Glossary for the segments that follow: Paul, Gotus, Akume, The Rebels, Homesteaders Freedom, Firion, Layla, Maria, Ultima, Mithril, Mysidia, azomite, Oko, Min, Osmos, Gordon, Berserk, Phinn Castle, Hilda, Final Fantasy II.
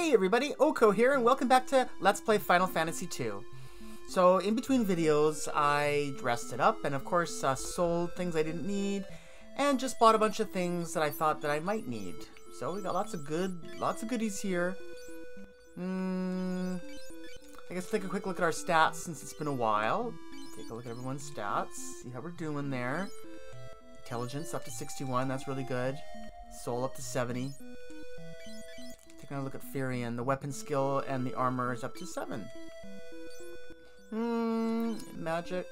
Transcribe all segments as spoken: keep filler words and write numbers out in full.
Hey everybody, Oko here, and welcome back to Let's Play Final Fantasy two. So, in between videos, I dressed it up, and of course, uh, sold things I didn't need, and just bought a bunch of things that I thought that I might need. So, we got lots of good, lots of goodies here. Hmm, I guess take a quick look at our stats since it's been a while. Take a look at everyone's stats, see how we're doing there. Intelligence up to sixty-one, that's really good. Soul up to seventy. Gonna look at Firion. The weapon skill and the armor is up to seven. Hmm, magic.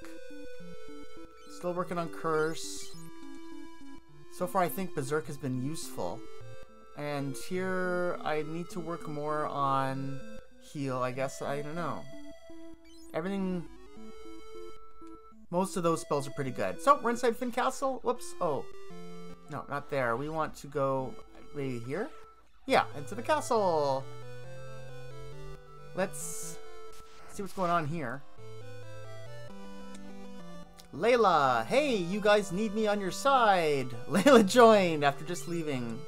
Still working on curse. So far I think Berserk has been useful. And here I need to work more on heal, I guess. I don't know. Everything... Most of those spells are pretty good. So, we're inside Phinn Castle. Whoops. Oh. No, not there. We want to go... Wait, here? Yeah, into the castle! Let's see what's going on here. Layla! Hey, you guys need me on your side! Layla joined after just leaving.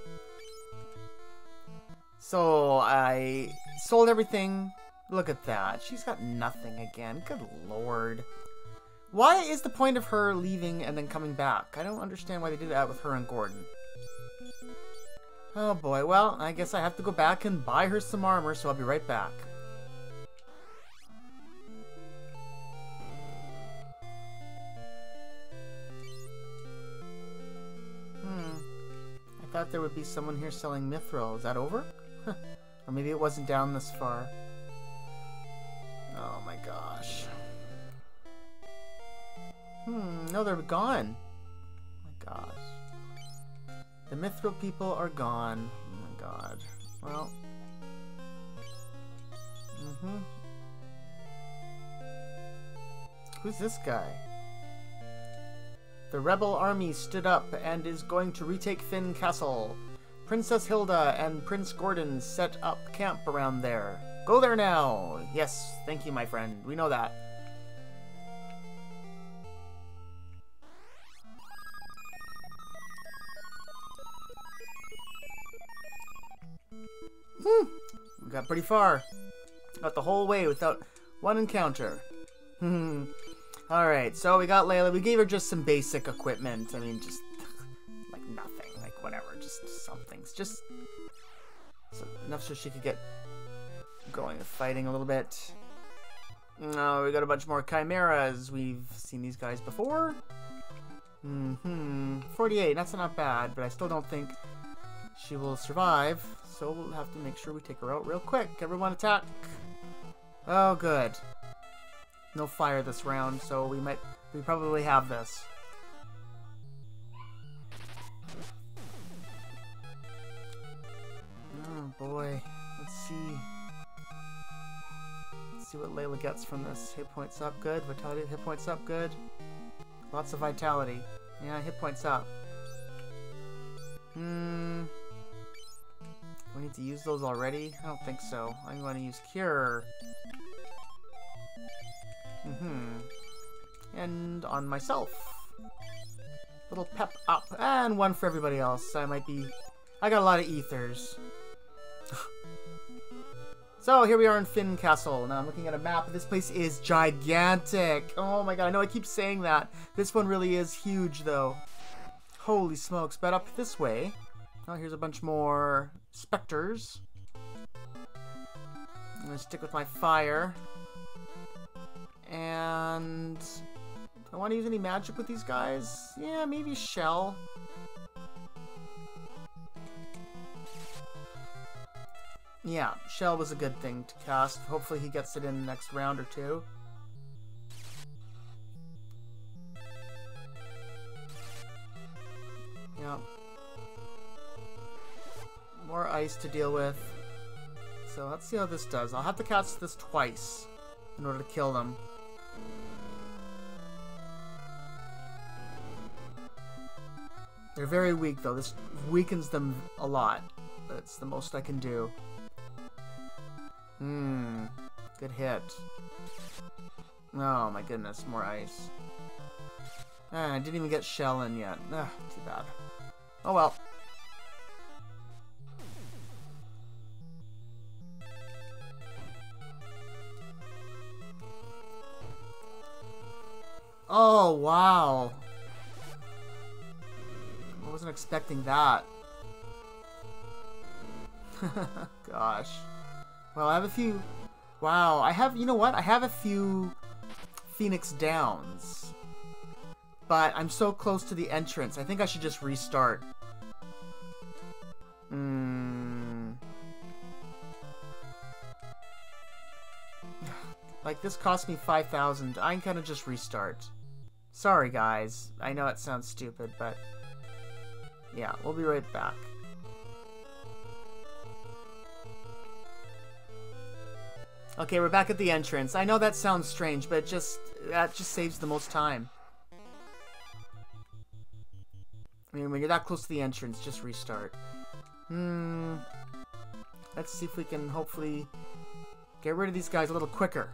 So, I sold everything. Look at that. She's got nothing again. Good lord. Why is the point of her leaving and then coming back? I don't understand why they did that with her and Gordon. Oh boy, well, I guess I have to go back and buy her some armor, so I'll be right back. Hmm. I thought there would be someone here selling mithril. Is that over? Or maybe it wasn't down this far. Oh my gosh. Hmm, no, they're gone. Oh my gosh. The mithril people are gone. Oh my god. Well. Mm-hmm. Who's this guy? The rebel army stood up and is going to retake Phinn Castle. Princess Hilda and Prince Gordon set up camp around there. Go there now! Yes, thank you, my friend. We know that. We got pretty far. Got the whole way without one encounter. Alright, so we got Layla. We gave her just some basic equipment. I mean, just like nothing. Like whatever. Just some things. Just so, enough so she could get going and fighting a little bit. No, we got a bunch more chimeras. We've seen these guys before. Mm-hmm. forty-eight. That's not bad, but I still don't think she will survive, so we'll have to make sure we take her out real quick. Everyone attack! Oh, good. No fire this round, so we might, we probably have this. Oh boy, let's see. Let's see what Layla gets from this. Hit points up, good. Vitality, hit points up, good. Lots of vitality. Yeah, hit points up. Hmm... We need to use those already? I don't think so. I'm going to use Cure. Mm-hmm. And on myself. Little pep up. And one for everybody else. I might be... I got a lot of ethers. So, here we are in Phinn Castle. Now, I'm looking at a map. This place is gigantic. Oh my god, I know I keep saying that. This one really is huge, though. Holy smokes. But up this way... Oh, here's a bunch more specters. I'm gonna stick with my fire. And... Do I want to use any magic with these guys? Yeah, maybe shell. Yeah, shell was a good thing to cast. Hopefully he gets it in the next round or two. Yeah. More ice to deal with. So let's see how this does. I'll have to cast this twice in order to kill them. They're very weak though. This weakens them a lot. That's the most I can do. Hmm. Good hit. Oh my goodness. More ice. Ah, I didn't even get shell in yet. Ugh, too bad. Oh well. Oh, wow. I wasn't expecting that. Gosh. Well, I have a few... Wow, I have... You know what? I have a few Phoenix Downs. But I'm so close to the entrance. I think I should just restart. Hmm... Like, this cost me five thousand. I'm gonna just restart. Sorry, guys. I know it sounds stupid, but... Yeah, we'll be right back. Okay, we're back at the entrance. I know that sounds strange, but it just... That just saves the most time. I mean, when you're that close to the entrance, just restart. Hmm... Let's see if we can hopefully... get rid of these guys a little quicker.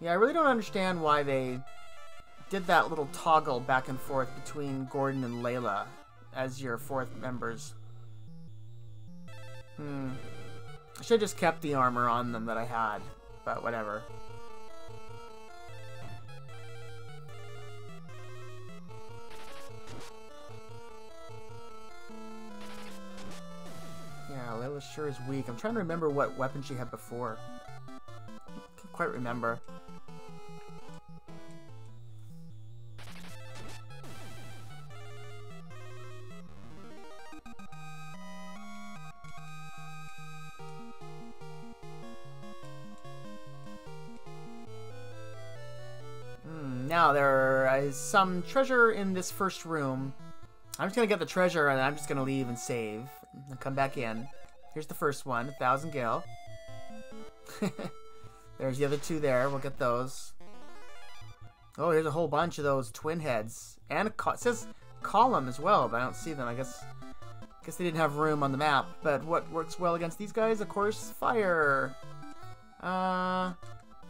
Yeah, I really don't understand why they did that little toggle back and forth between Gordon and Layla as your fourth members. Hmm. I should have just kept the armor on them that I had, but whatever. Yeah, Layla sure is weak. I'm trying to remember what weapon she had before. Can't quite remember. Now, there is some treasure in this first room. I'm just going to get the treasure, and I'm just going to leave and save. And come back in. Here's the first one, one thousand gil. There's the other two there. We'll get those. Oh, here's a whole bunch of those twin heads. And a co it says column as well, but I don't see them. I guess, I guess they didn't have room on the map. But what works well against these guys? Of course, fire. Uh,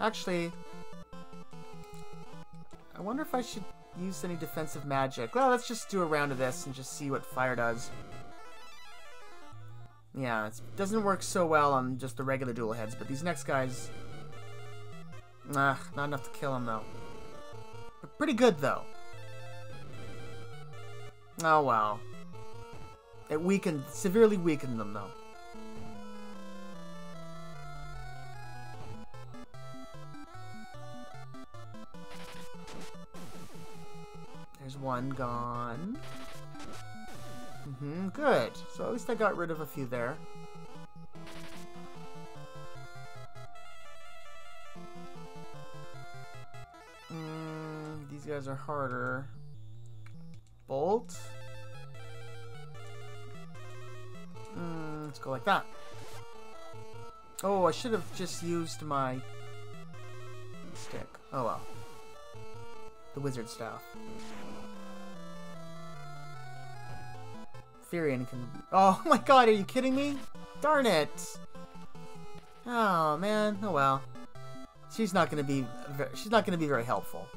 actually... I wonder if I should use any defensive magic. Well, let's just do a round of this and just see what fire does. Yeah, it doesn't work so well on just the regular dual heads, but these next guys... Ugh, not enough to kill them, though. But pretty good, though. Oh, wow. It weakened, severely weakened them, though. There's one gone. Mm-hmm, good. So at least I got rid of a few there. Mm, these guys are harder. Bolt. Mm, let's go like that. Oh, I should have just used my stick. Oh well. The wizard staff. Firion can... Oh my god, are you kidding me? Darn it! Oh man, oh well. She's not gonna be... She's not gonna be very helpful.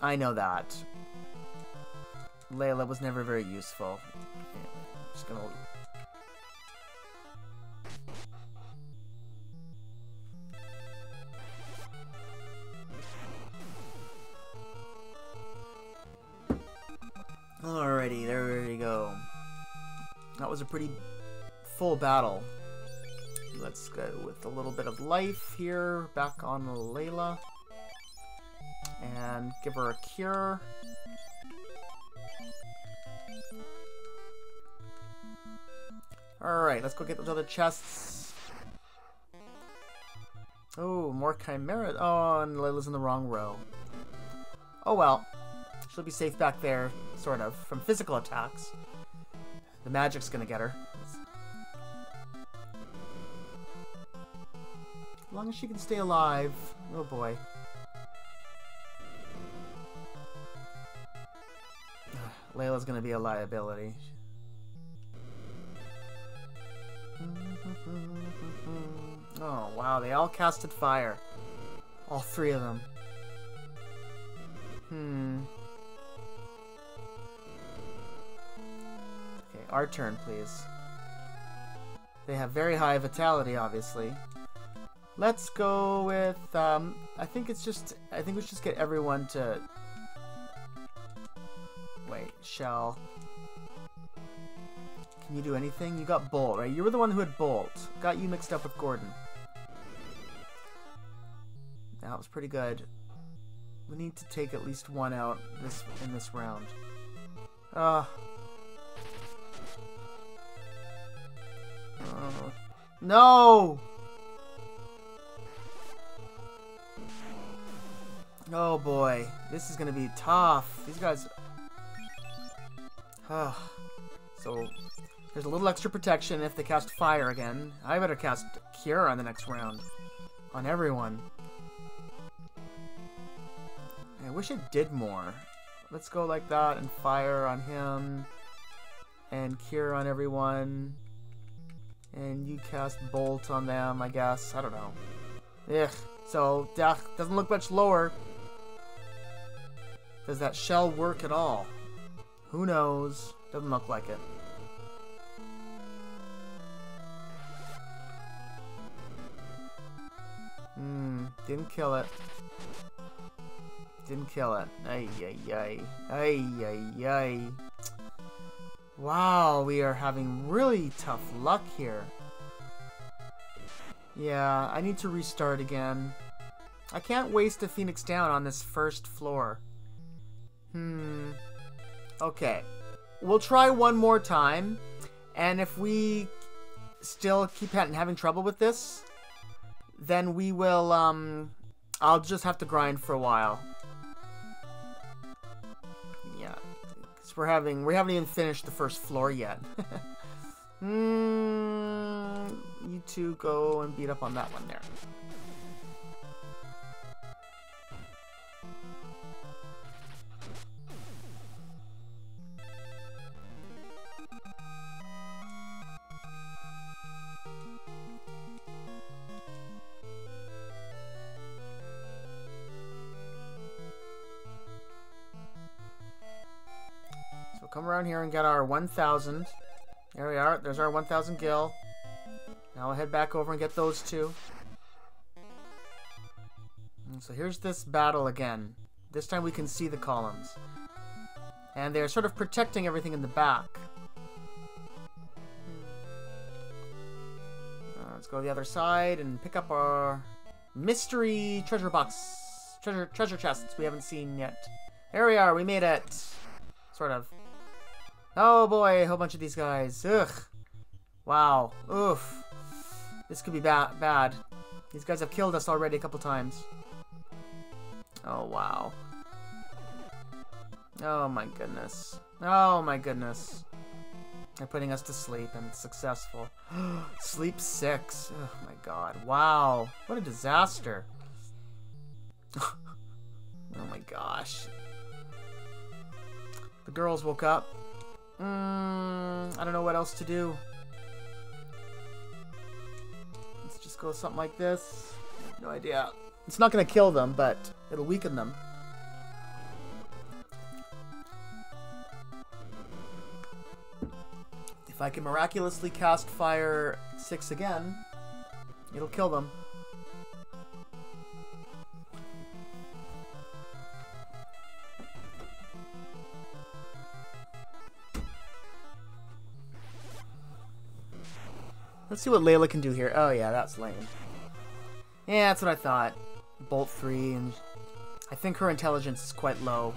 I know that. Layla was never very useful. Just gonna... Alrighty, there you go. That was a pretty full battle. Let's go with a little bit of life here, back on Layla. And give her a cure. Alright, let's go get those other chests. Oh, more chimera. Oh, and Layla's in the wrong row. Oh well. She'll be safe back there, sort of, from physical attacks. The magic's gonna get her. As long as she can stay alive. Oh boy. Layla's gonna be a liability. Oh wow, they all casted fire. All three of them. Hmm... Our turn, please. They have very high vitality, obviously. Let's go with, um, I think it's just, I think we should just get everyone to, wait, shell. Can you do anything? You got Bolt, right? You were the one who had Bolt. Got you mixed up with Gordon. That was pretty good. We need to take at least one out this in this round. Ah. Uh, uh, no! Oh boy, this is gonna be tough. These guys. Ugh. So, there's a little extra protection if they cast fire again. I better cast Cure on the next round. On everyone. I wish it did more. Let's go like that and fire on him. And Cure on everyone. And you cast Bolt on them, I guess. I don't know. Ugh. So, Death doesn't look much lower. Does that shell work at all? Who knows? Doesn't look like it. Hmm, didn't kill it. Didn't kill it. Ay, ay, ay. Ay, ay, ay. Wow, we are having really tough luck here. Yeah, I need to restart again. I can't waste a Phoenix down on this first floor. Hmm. Okay. We'll try one more time. And if we still keep having trouble with this, then we will, um... I'll just have to grind for a while. Yeah. Because we're having... We haven't even finished the first floor yet. Hmm... You two go and beat up on that one there. So come around here and get our one thousand. There we are. There's our one thousand gil. Now I'll head back over and get those two. And so here's this battle again. This time we can see the columns. And they're sort of protecting everything in the back. Uh, let's go to the other side and pick up our mystery treasure box. Treasure, treasure chests we haven't seen yet. There we are. We made it. Sort of. Oh boy, a whole bunch of these guys. Ugh. Wow. Oof. This could be ba bad. These guys have killed us already a couple times. Oh, wow. Oh, my goodness. Oh, my goodness. They're putting us to sleep, and it's successful. Sleep six. Oh, my God. Wow. What a disaster. Oh, my gosh. The girls woke up. Mm, I don't know what else to do. Just go something like this. No idea. It's not going to kill them, but it'll weaken them. If I can miraculously cast Fire six again, it'll kill them. Let's see what Layla can do here. Oh yeah, that's lame. Yeah, that's what I thought. Bolt three, and I think her intelligence is quite low.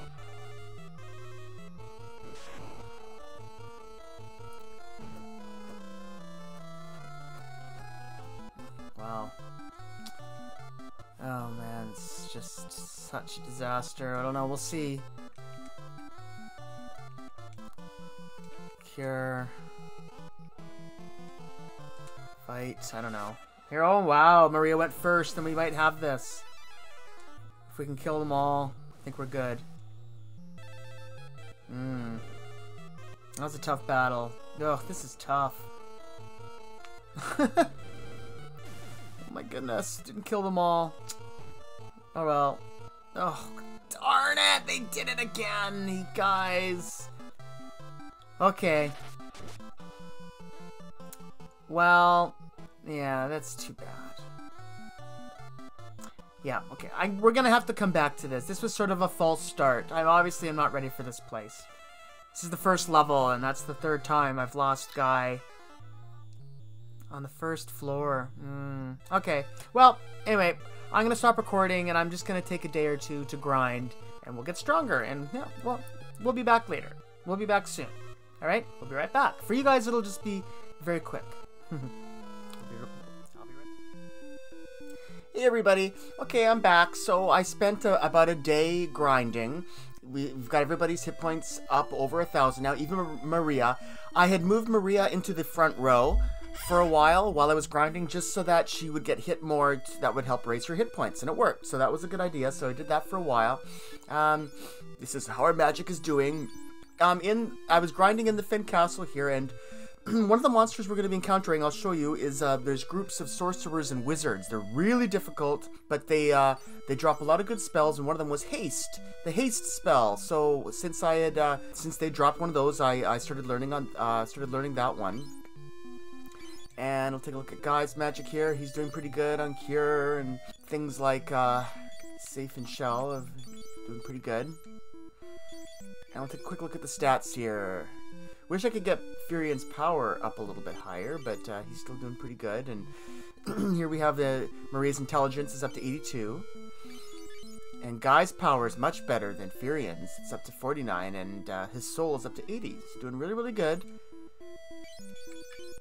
Wow. Oh man, it's just such a disaster. I don't know, we'll see. Cure. Fight, I don't know. Here, oh wow, Maria went first, then we might have this. If we can kill them all, I think we're good. Mmm. That was a tough battle. Ugh, this is tough. Oh my goodness, didn't kill them all. Oh well. Oh, darn it, they did it again, you guys. Okay. Well, yeah, that's too bad. Yeah, okay. I, we're going to have to come back to this. This was sort of a false start. I obviously am not ready for this place. This is the first level, and that's the third time I've lost Guy on the first floor. Mm. Okay. Well, anyway, I'm going to stop recording, and I'm just going to take a day or two to grind, and we'll get stronger, and yeah, well, we'll be back later. We'll be back soon. All right? We'll be right back. For you guys, it'll just be very quick. Hey everybody, okay, I'm back. So I spent a, about a day grinding. We've got everybody's hit points up over a thousand now, even Maria. I had moved Maria into the front row for a while while I was grinding just so that she would get hit more. That would help raise her hit points, and it worked. So that was a good idea, so I did that for a while. Um, this is how our magic is doing. Um, in I was grinding in the Phinn Castle here, and one of the monsters we're going to be encountering, I'll show you, is uh, there's groups of sorcerers and wizards. They're really difficult, but they uh, they drop a lot of good spells, and one of them was haste, the haste spell. So since I had uh, since they dropped one of those, I, I started learning on uh, started learning that one. And I'll take a look at Guy's magic here. He's doing pretty good on cure and things like uh, safe and shell. Of doing pretty good. And I'll take a quick look at the stats here. Wish I could get Firion's power up a little bit higher, but uh, he's still doing pretty good. And here we have the Maria's intelligence is up to eighty-two. And Guy's power is much better than Firion's. It's up to forty-nine, and uh, his soul is up to eighty. He's doing really, really good.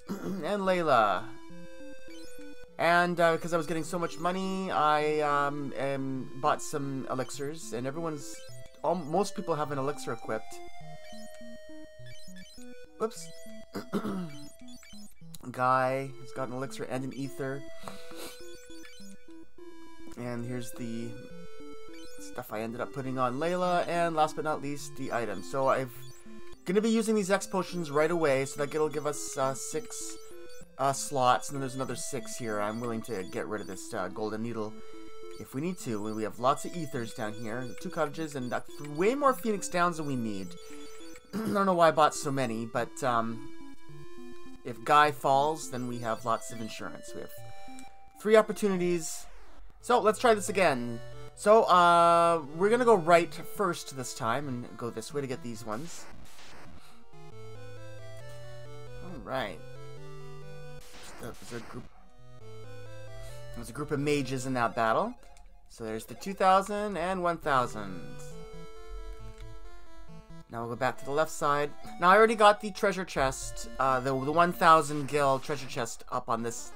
And Layla. And uh, because I was getting so much money, I um, um, bought some elixirs. And everyone's... all, most people have an elixir equipped. Whoops. Guy has got an elixir and an ether. And here's the stuff I ended up putting on Layla. And last but not least, the item. So I'm going to be using these X potions right away. So that it'll give us uh, six uh, slots. And then there's another six here. I'm willing to get rid of this uh, golden needle if we need to. We have lots of ethers down here. Two cottages and uh, way more Phoenix Downs than we need. I don't know why I bought so many, but um, if Guy falls, then we have lots of insurance. We have three opportunities. So let's try this again. So uh, we're going to go right first this time and go this way to get these ones. Alright. There's a group, there's a group of mages in that battle. So there's the two thousand and one thousand. Now we'll go back to the left side. Now I already got the treasure chest, uh, the, the one thousand gil treasure chest up on this.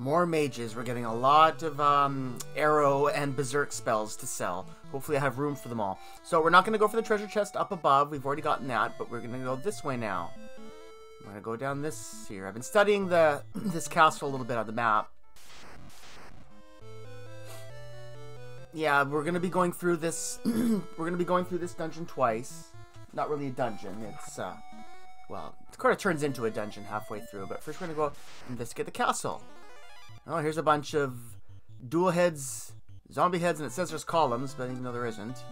More mages. We're getting a lot of um, arrow and berserk spells to sell. Hopefully I have room for them all. So we're not going to go for the treasure chest up above. We've already gotten that, but we're going to go this way now. I'm going to go down this here. I've been studying the this castle a little bit on the map. Yeah, we're going to be going through this. We're going to be going through this dungeon twice. Not really a dungeon. It's uh, well, it kind of turns into a dungeon halfway through. But first we're going to go investigate the castle. Oh, here's a bunch of dual heads, zombie heads, and it says there's columns, but even though there isn't.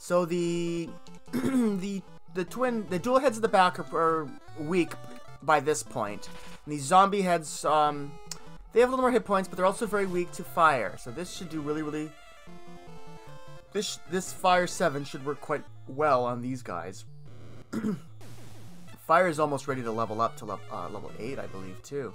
So the the the twin, the dual heads at the back are, are weak by this point. And these zombie heads, um, they have a little more hit points, but they're also very weak to fire. So this should do really, really. This this fire seven should work quite well on these guys. Fire is almost ready to level up to le uh, level eight, I believe, too.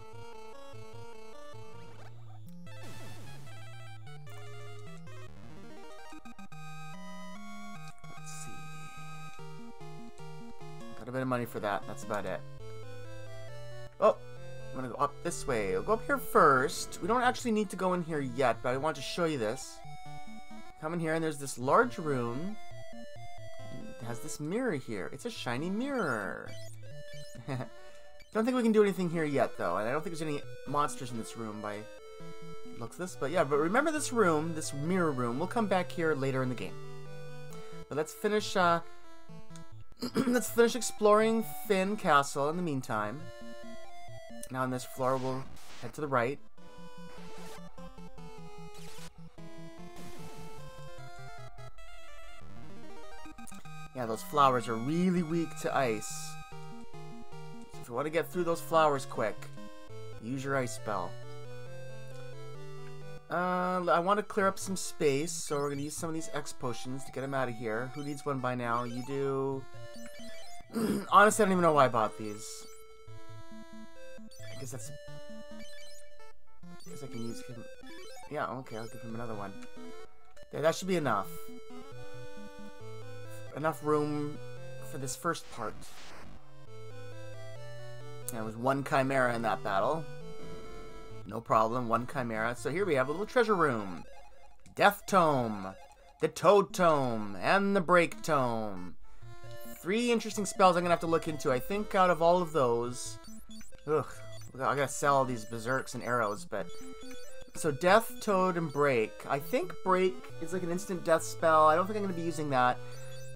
A bit of money for that. That's about it. Oh, I'm gonna go up this way. I'll go up here first. We don't actually need to go in here yet, but I want to show you this. Come in here, and there's this large room. It has this mirror here. It's a shiny mirror. Don't think we can do anything here yet, though, and I don't think there's any monsters in this room by looks this. But yeah, but remember this room, this mirror room. We'll come back here later in the game. But let's finish. Uh, Let's finish exploring Phinn Castle in the meantime. Now on this floor, we'll head to the right. Yeah, those flowers are really weak to ice. So if you want to get through those flowers quick, use your ice spell. Uh, I want to clear up some space, so we're going to use some of these X potions to get them out of here. Who needs one by now? You do. Honestly, I don't even know why I bought these. I guess that's... I guess I can use him. Yeah, okay, I'll give him another one. Yeah, that should be enough. Enough room for this first part. There was one Chimera in that battle. No problem, one Chimera. So here we have a little treasure room. Death Tome, the Toad Tome, and the Break Tome. Three interesting spells I'm gonna have to look into. I think out of all of those... Ugh, I gotta sell all these Berserks and arrows, but... So Death, Toad, and Break. I think Break is like an instant death spell. I don't think I'm gonna be using that.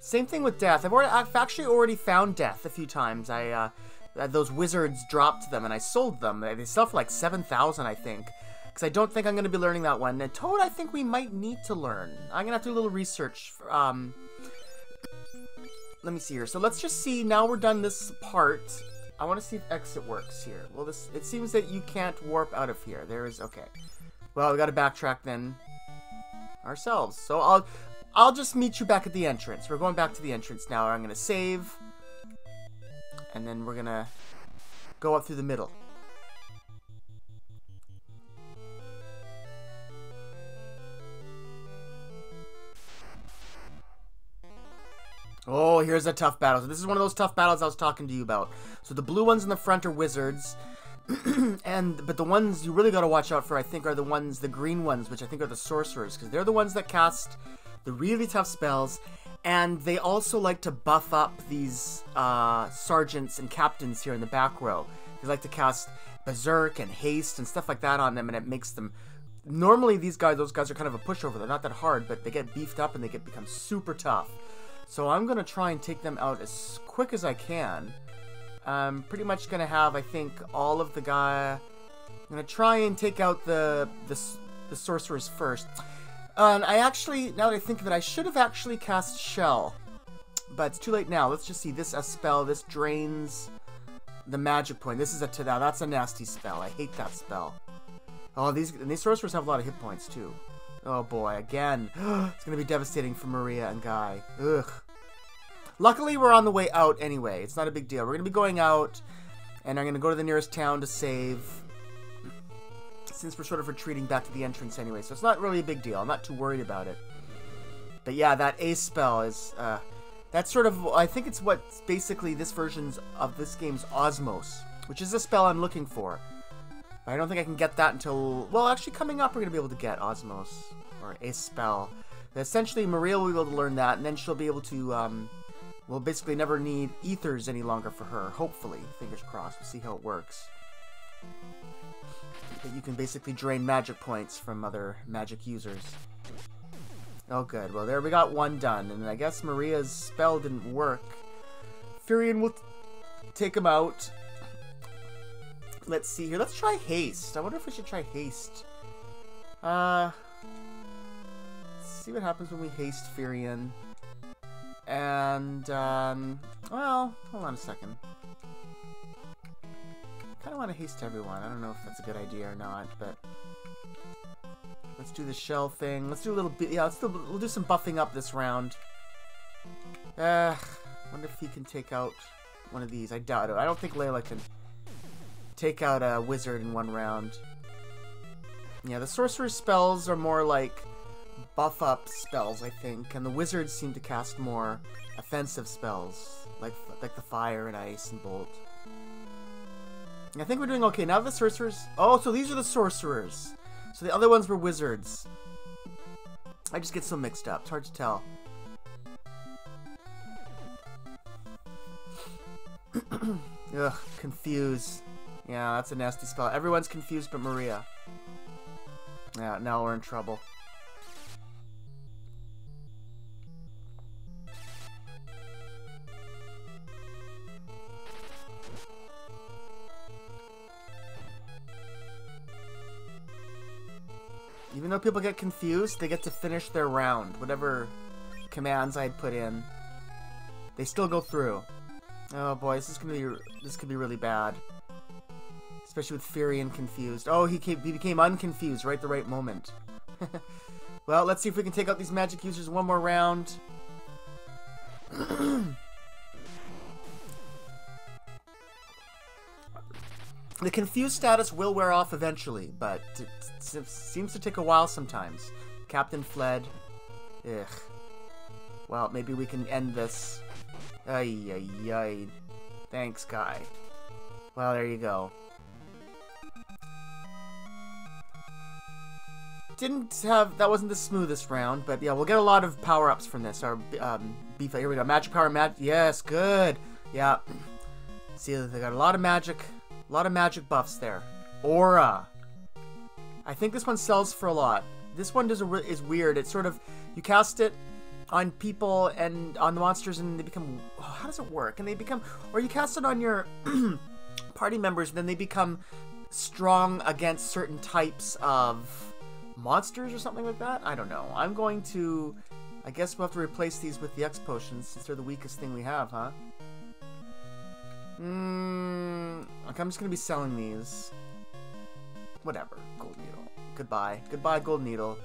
Same thing with Death. I've, already, I've actually already found Death a few times. I, uh... Those wizards dropped them, and I sold them. They sell for like seven thousand, I think. Because I don't think I'm going to be learning that one. And Toad, I think we might need to learn. I'm going to have to do a little research. For, um, let me see here. So let's just see. Now we're done this part. I want to see if exit works here. Well, this it seems that you can't warp out of here. There is... Okay. Well, we got to backtrack then ourselves. So I'll, I'll just meet you back at the entrance. We're going back to the entrance now. I'm going to save... And then we're gonna go up through the middle. Oh, here's a tough battle. So this is one of those tough battles I was talking to you about. So the blue ones in the front are wizards. and But the ones you really gotta watch out for, I think, are the ones, the green ones, which I think are the sorcerers. Because they're the ones that cast the really tough spells. And they also like to buff up these uh, sergeants and captains here in the back row. They like to cast Berserk and Haste and stuff like that on them, and it makes them... Normally, these guys, those guys are kind of a pushover. They're not that hard, but they get beefed up and they get become super tough. So I'm going to try and take them out as quick as I can. I'm pretty much going to have, I think, all of the guy... I'm going to try and take out the, the, the sorcerers first. Uh, and I actually, now that I think of it, I should have actually cast Shell. But it's too late now. Let's just see. This a spell. This drains the magic point. This is a ta-da. That's a nasty spell. I hate that spell. Oh, these and these sorcerers have a lot of hit points, too. Oh, boy. Again. It's going to be devastating for Maria and Guy. Ugh. Luckily, we're on the way out anyway. It's not a big deal. We're going to be going out, and I'm going to go to the nearest town to save... Since we're sort of retreating back to the entrance anyway, so it's not really a big deal. I'm not too worried about it. But yeah, that Ace spell is, uh, that's sort of, I think it's what basically this version's of this game's Osmos, which is the spell I'm looking for. But I don't think I can get that until, well, actually coming up we're going to be able to get Osmos, or Ace spell. And essentially, Maria will be able to learn that, and then she'll be able to, um, we'll basically never need Ethers any longer for her, hopefully. Fingers crossed. We'll see how it works. That you can basically drain magic points from other magic users. Oh, good. Well, there we got one done, and I guess Maria's spell didn't work. Firion will take him out. Let's see here. Let's try Haste. I wonder if we should try Haste. Uh, let's see what happens when we haste Firion. And, um, well, hold on a second. I kind of want to haste everyone. I don't know if that's a good idea or not, but let's do the shell thing. Let's do a little bit. Yeah, let's do, we'll do some buffing up this round. Ugh. I wonder if he can take out one of these. I doubt it. I don't think Layla can take out a wizard in one round. Yeah, the sorcerer's spells are more like buff up spells, I think, and the wizards seem to cast more offensive spells, like like the fire and ice and bolt. I think we're doing okay. Now the sorcerers... Oh, so these are the sorcerers. So the other ones were wizards. I just get so mixed up. It's hard to tell. Ugh, confuse. Yeah, that's a nasty spell. Everyone's confused but Maria. Yeah, now we're in trouble. Even though people get confused, they get to finish their round. Whatever commands I had put in, they still go through. Oh boy, this is gonna be this could be really bad, especially with Firion confused. Oh, he came, he became unconfused right at the right moment. Well, let's see if we can take out these magic users one more round. The confused status will wear off eventually, but it seems to take a while sometimes. Captain fled. Ugh. Well, maybe we can end this. Ay, ay, ay. Thanks, guy. Well, there you go. Didn't have... That wasn't the smoothest round, but yeah, we'll get a lot of power-ups from this. Our, um, beef... Here we go. Magic power, magic... Yes, good! Yeah. See, they got a lot of magic... A lot of magic buffs there. Aura. I think this one sells for a lot. This one does a, is weird. It's sort of, you cast it on people and on the monsters and they become, oh, how does it work? And they become, or you cast it on your party members and then they become strong against certain types of monsters or something like that? I don't know. I'm going to, I guess we'll have to replace these with the X potions since they're the weakest thing we have, huh? Mm, okay, I'm just gonna be selling these. Whatever. Gold needle. Goodbye. Goodbye, gold needle.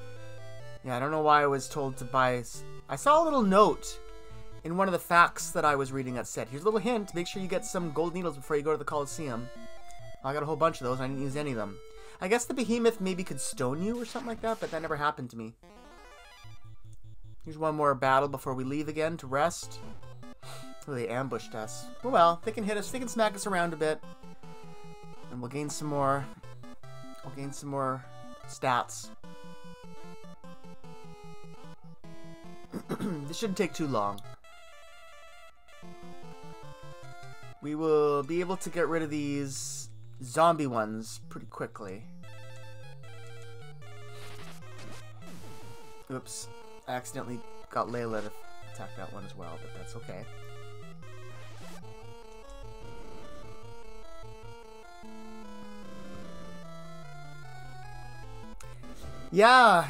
Yeah, I don't know why I was told to buy... I saw a little note in one of the facts that I was reading that said, here's a little hint, make sure you get some gold needles before you go to the Colosseum. I got a whole bunch of those, and I didn't use any of them. I guess the behemoth maybe could stone you or something like that, but that never happened to me. Here's one more battle before we leave again to rest. Oh, they ambushed us. Oh well, they can hit us, they can smack us around a bit. And we'll gain some more... We'll gain some more stats. This shouldn't take too long. We will be able to get rid of these zombie ones pretty quickly. Oops. I accidentally got Layla to attack that one as well, but that's okay. Yeah,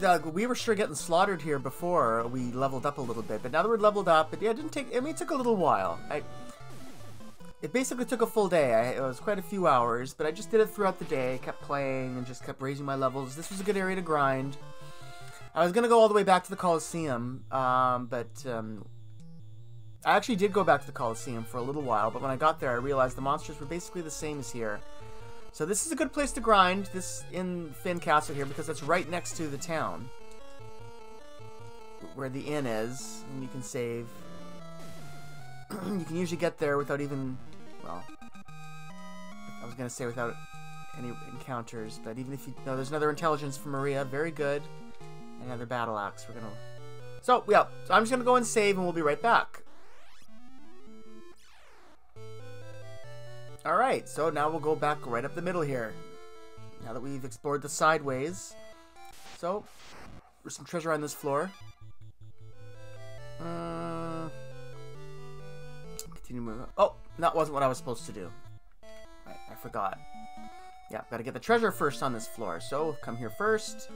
Doug, we were sure getting slaughtered here before we leveled up a little bit, but now that we're leveled up, but yeah, it didn't take, I mean, it took a little while. I, it basically took a full day. I, it was quite a few hours, but I just did it throughout the day, kept playing and just kept raising my levels. This was a good area to grind. I was going to go all the way back to the Colosseum, um, but um, I actually did go back to the Colosseum for a little while, but when I got there, I realized the monsters were basically the same as here. So this is a good place to grind, this in Phinn Castle here, because that's right next to the town. Where the inn is, and you can save. You can usually get there without even, well, I was going to say without any encounters, but even if you, no, there's another intelligence for Maria, very good. Another battle axe, we're going to. So, yeah, so I'm just going to go and save and we'll be right back. Alright, so now we'll go back right up the middle here. Now that we've explored the sideways. So, there's some treasure on this floor. Uh, continue moving. Oh, that wasn't what I was supposed to do. Right, I forgot. Yeah, gotta get the treasure first on this floor. So, come here first.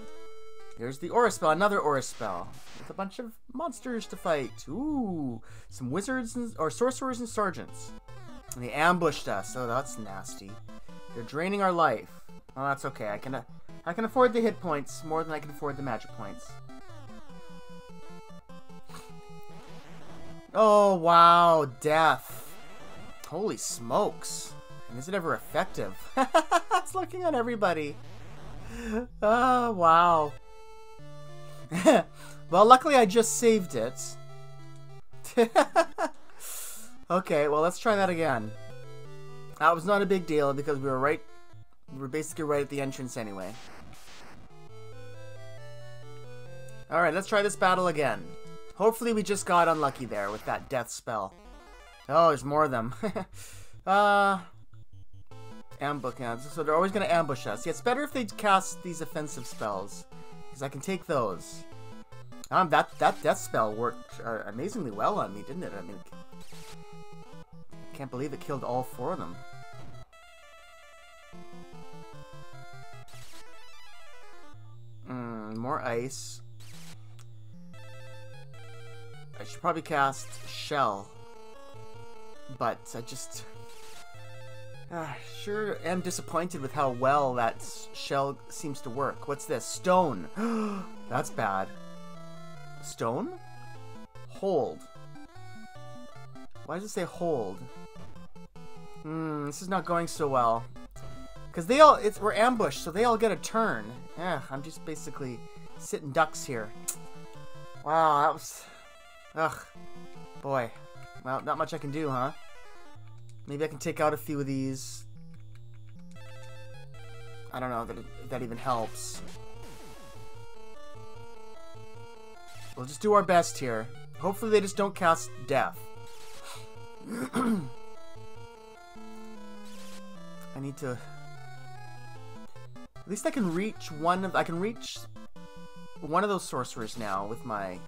There's the aura spell, another aura spell. With a bunch of monsters to fight. Ooh, some wizards and, or sorcerers and sergeants. And they ambushed us. Oh, that's nasty. They're draining our life. Oh, that's okay. I can, uh, I can afford the hit points more than I can afford the magic points. Oh, wow. Death. Holy smokes. And is it ever effective? It's looking at everybody. Oh, wow. Well, luckily I just saved it. Okay, well, let's try that again. That was not a big deal because we were right... We were basically right at the entrance anyway. Alright, let's try this battle again. Hopefully we just got unlucky there with that death spell. Oh, there's more of them. uh, ambush. Yeah, so they're always going to ambush us. Yeah, it's better if they cast these offensive spells. Because I can take those. Um, that, that death spell worked uh, amazingly well on me, didn't it? I mean... Can't believe it killed all four of them. and more ice. I should probably cast Shell, but I just uh, sure am disappointed with how well that Shell seems to work. What's this? Stone. That's bad. Stone? Hold. Why does it say hold? Hmm, this is not going so well. Because they all, it's, we're ambushed, so they all get a turn. Yeah, I'm just basically sitting ducks here. Wow, that was... Ugh. Boy. Well, not much I can do, huh? Maybe I can take out a few of these. I don't know that it, that even helps. We'll just do our best here. Hopefully they just don't cast death. I need to... At least I can reach one of... I can reach one of those sorcerers now with my...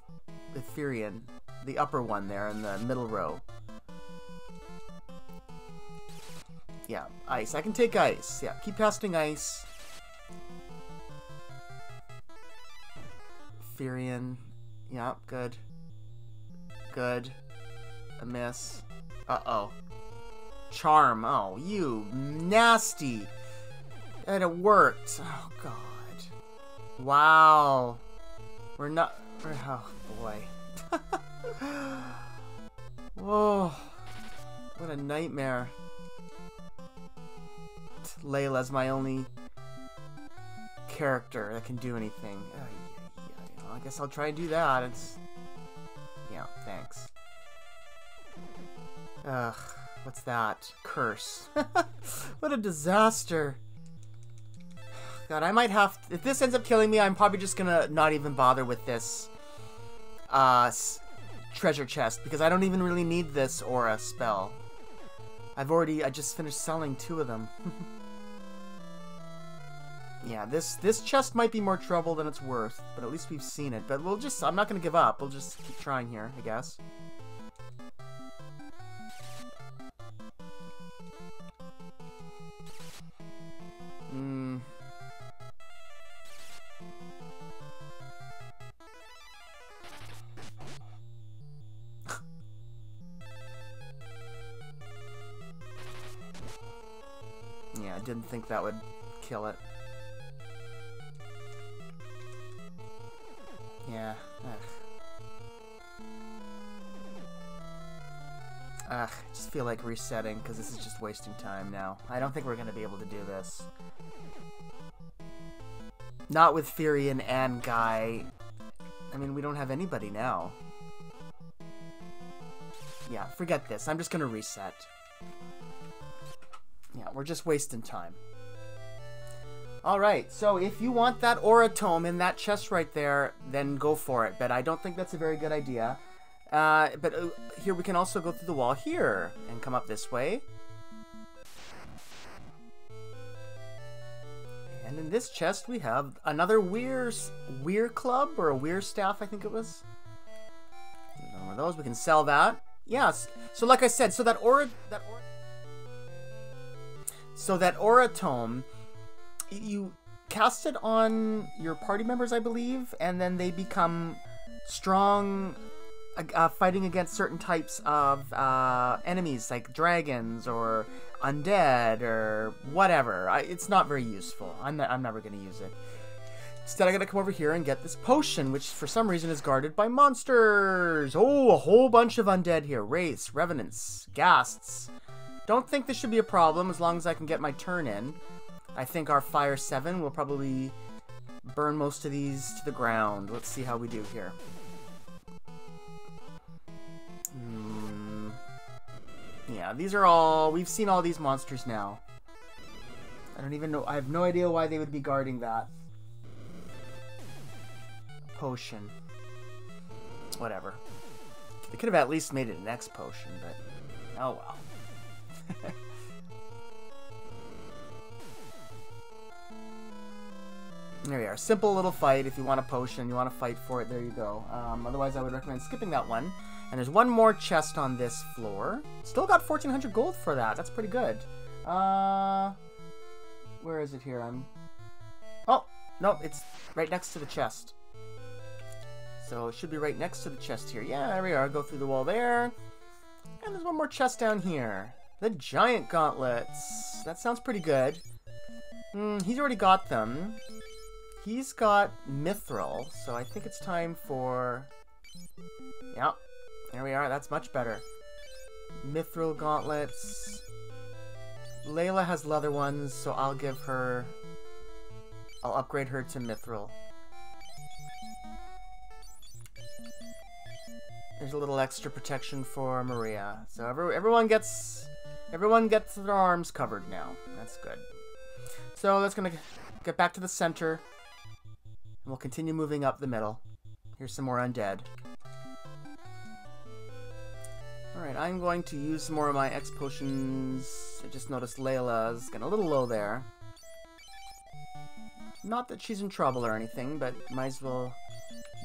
with Firion. The upper one there in the middle row. Yeah, ice. I can take ice. Yeah, keep casting ice. Firion. Yeah, good. Good. A miss. Uh-oh. Charm. Oh, you nasty. And it worked. Oh, God. Wow. We're not... We're, oh, boy. Whoa. What a nightmare. Layla's my only character that can do anything. I guess I'll try and do that. It's... Yeah, thanks. Ugh. What's that? Curse. What a disaster. God, I might have... To, if this ends up killing me, I'm probably just gonna not even bother with this uh, s treasure chest, because I don't even really need this aura spell. I've already... I just finished selling two of them. Yeah, this this chest might be more trouble than it's worth, but at least we've seen it. But we'll just... I'm not gonna give up. We'll just keep trying here, I guess. Hmm... Yeah, I didn't think that would kill it. Yeah. Ugh. Ugh, I just feel like resetting, because this is just wasting time now. I don't think we're going to be able to do this. Not with Firion and Guy. I mean, we don't have anybody now. Yeah, forget this. I'm just going to reset. Yeah, we're just wasting time. Alright, so if you want that aura tome in that chest right there, then go for it. But I don't think that's a very good idea. Uh, but uh, here we can also go through the wall here and come up this way. And in this chest we have another Weir's, Weir Club, or a Weir Staff, I think it was. One of those, we can sell that. Yes, so like I said, so that aura... That aura So that aura tome, you cast it on your party members, I believe, and then they become strong, uh, fighting against certain types of uh, enemies, like dragons or undead or whatever. I, it's not very useful. I'm not, I'm never going to use it. Instead, I got to come over here and get this potion, which for some reason is guarded by monsters. Oh, a whole bunch of undead here. Wraiths, revenants, ghasts. Don't think this should be a problem as long as I can get my turn in. I think our Fire seven will probably burn most of these to the ground. Let's see how we do here. Hmm. Yeah, these are all... We've seen all these monsters now. I don't even know... I have no idea why they would be guarding that. Potion. Whatever. They could have at least made it an X potion, but... Oh, well. There we are. Simple little fight. If you want a potion, you want to fight for it, there you go. Um, otherwise, I would recommend skipping that one. And there's one more chest on this floor. Still got fourteen hundred gold for that. That's pretty good. Uh, where is it here? I'm... Oh, Nope, it's right next to the chest. So it should be right next to the chest here. Yeah, there we are. Go through the wall there. And there's one more chest down here. The giant gauntlets. That sounds pretty good. Mm, he's already got them. He's got Mithril, so I think it's time for... Yep, there we are. That's much better. Mithril gauntlets. Layla has leather ones, so I'll give her... I'll upgrade her to Mithril. There's a little extra protection for Maria. So every, everyone gets... Everyone gets their arms covered now. That's good. So that's gonna get back to the center. And we'll continue moving up the middle. Here's some more undead. Alright, I'm going to use some more of my X potions. I just noticed Layla's getting a little low there. Not that she's in trouble or anything, but might as well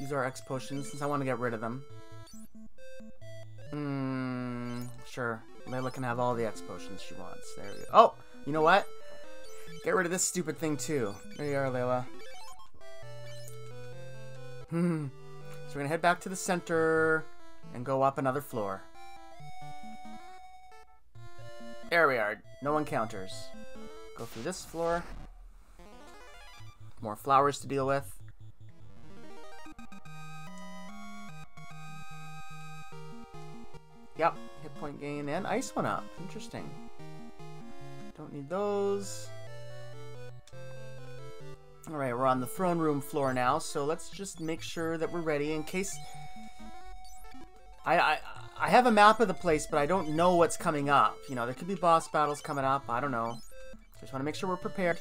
use our X potions since I want to get rid of them. Hmm, sure. Layla can have all the X potions she wants. There we go. Oh! You know what? Get rid of this stupid thing too. There you are, Layla. Hmm. So we're gonna head back to the center and go up another floor. There we are. No encounters. Go through this floor. More flowers to deal with. Yep. Hit point gain and ice went up. Interesting. Don't need those. Alright, we're on the throne room floor now, so let's just make sure that we're ready in case... I, I I have a map of the place, but I don't know what's coming up. You know, there could be boss battles coming up. I don't know. Just want to make sure we're prepared.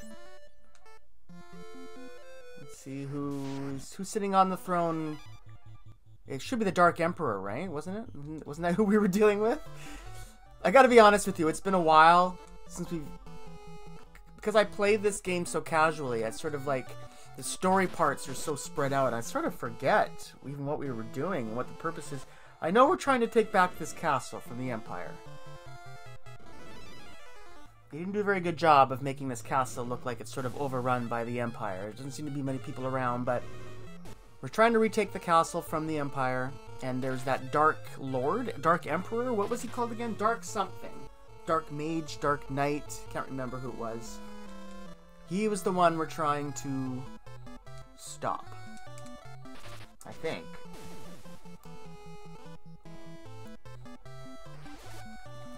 Let's see who's, who's sitting on the throne. It should be the Dark Emperor, right? Wasn't it? Wasn't that who we were dealing with? I gotta be honest with you, it's been a while since we've... Because I played this game so casually, I sort of like, the story parts are so spread out, I sort of forget even what we were doing and what the purpose is. I know we're trying to take back this castle from the Empire. They didn't do a very good job of making this castle look like it's sort of overrun by the Empire. There doesn't seem to be many people around, but we're trying to retake the castle from the Empire, and there's that Dark Lord, Dark Emperor, what was he called again? Dark something. Dark Mage, Dark Knight, can't remember who it was. He was the one we're trying to stop, I think.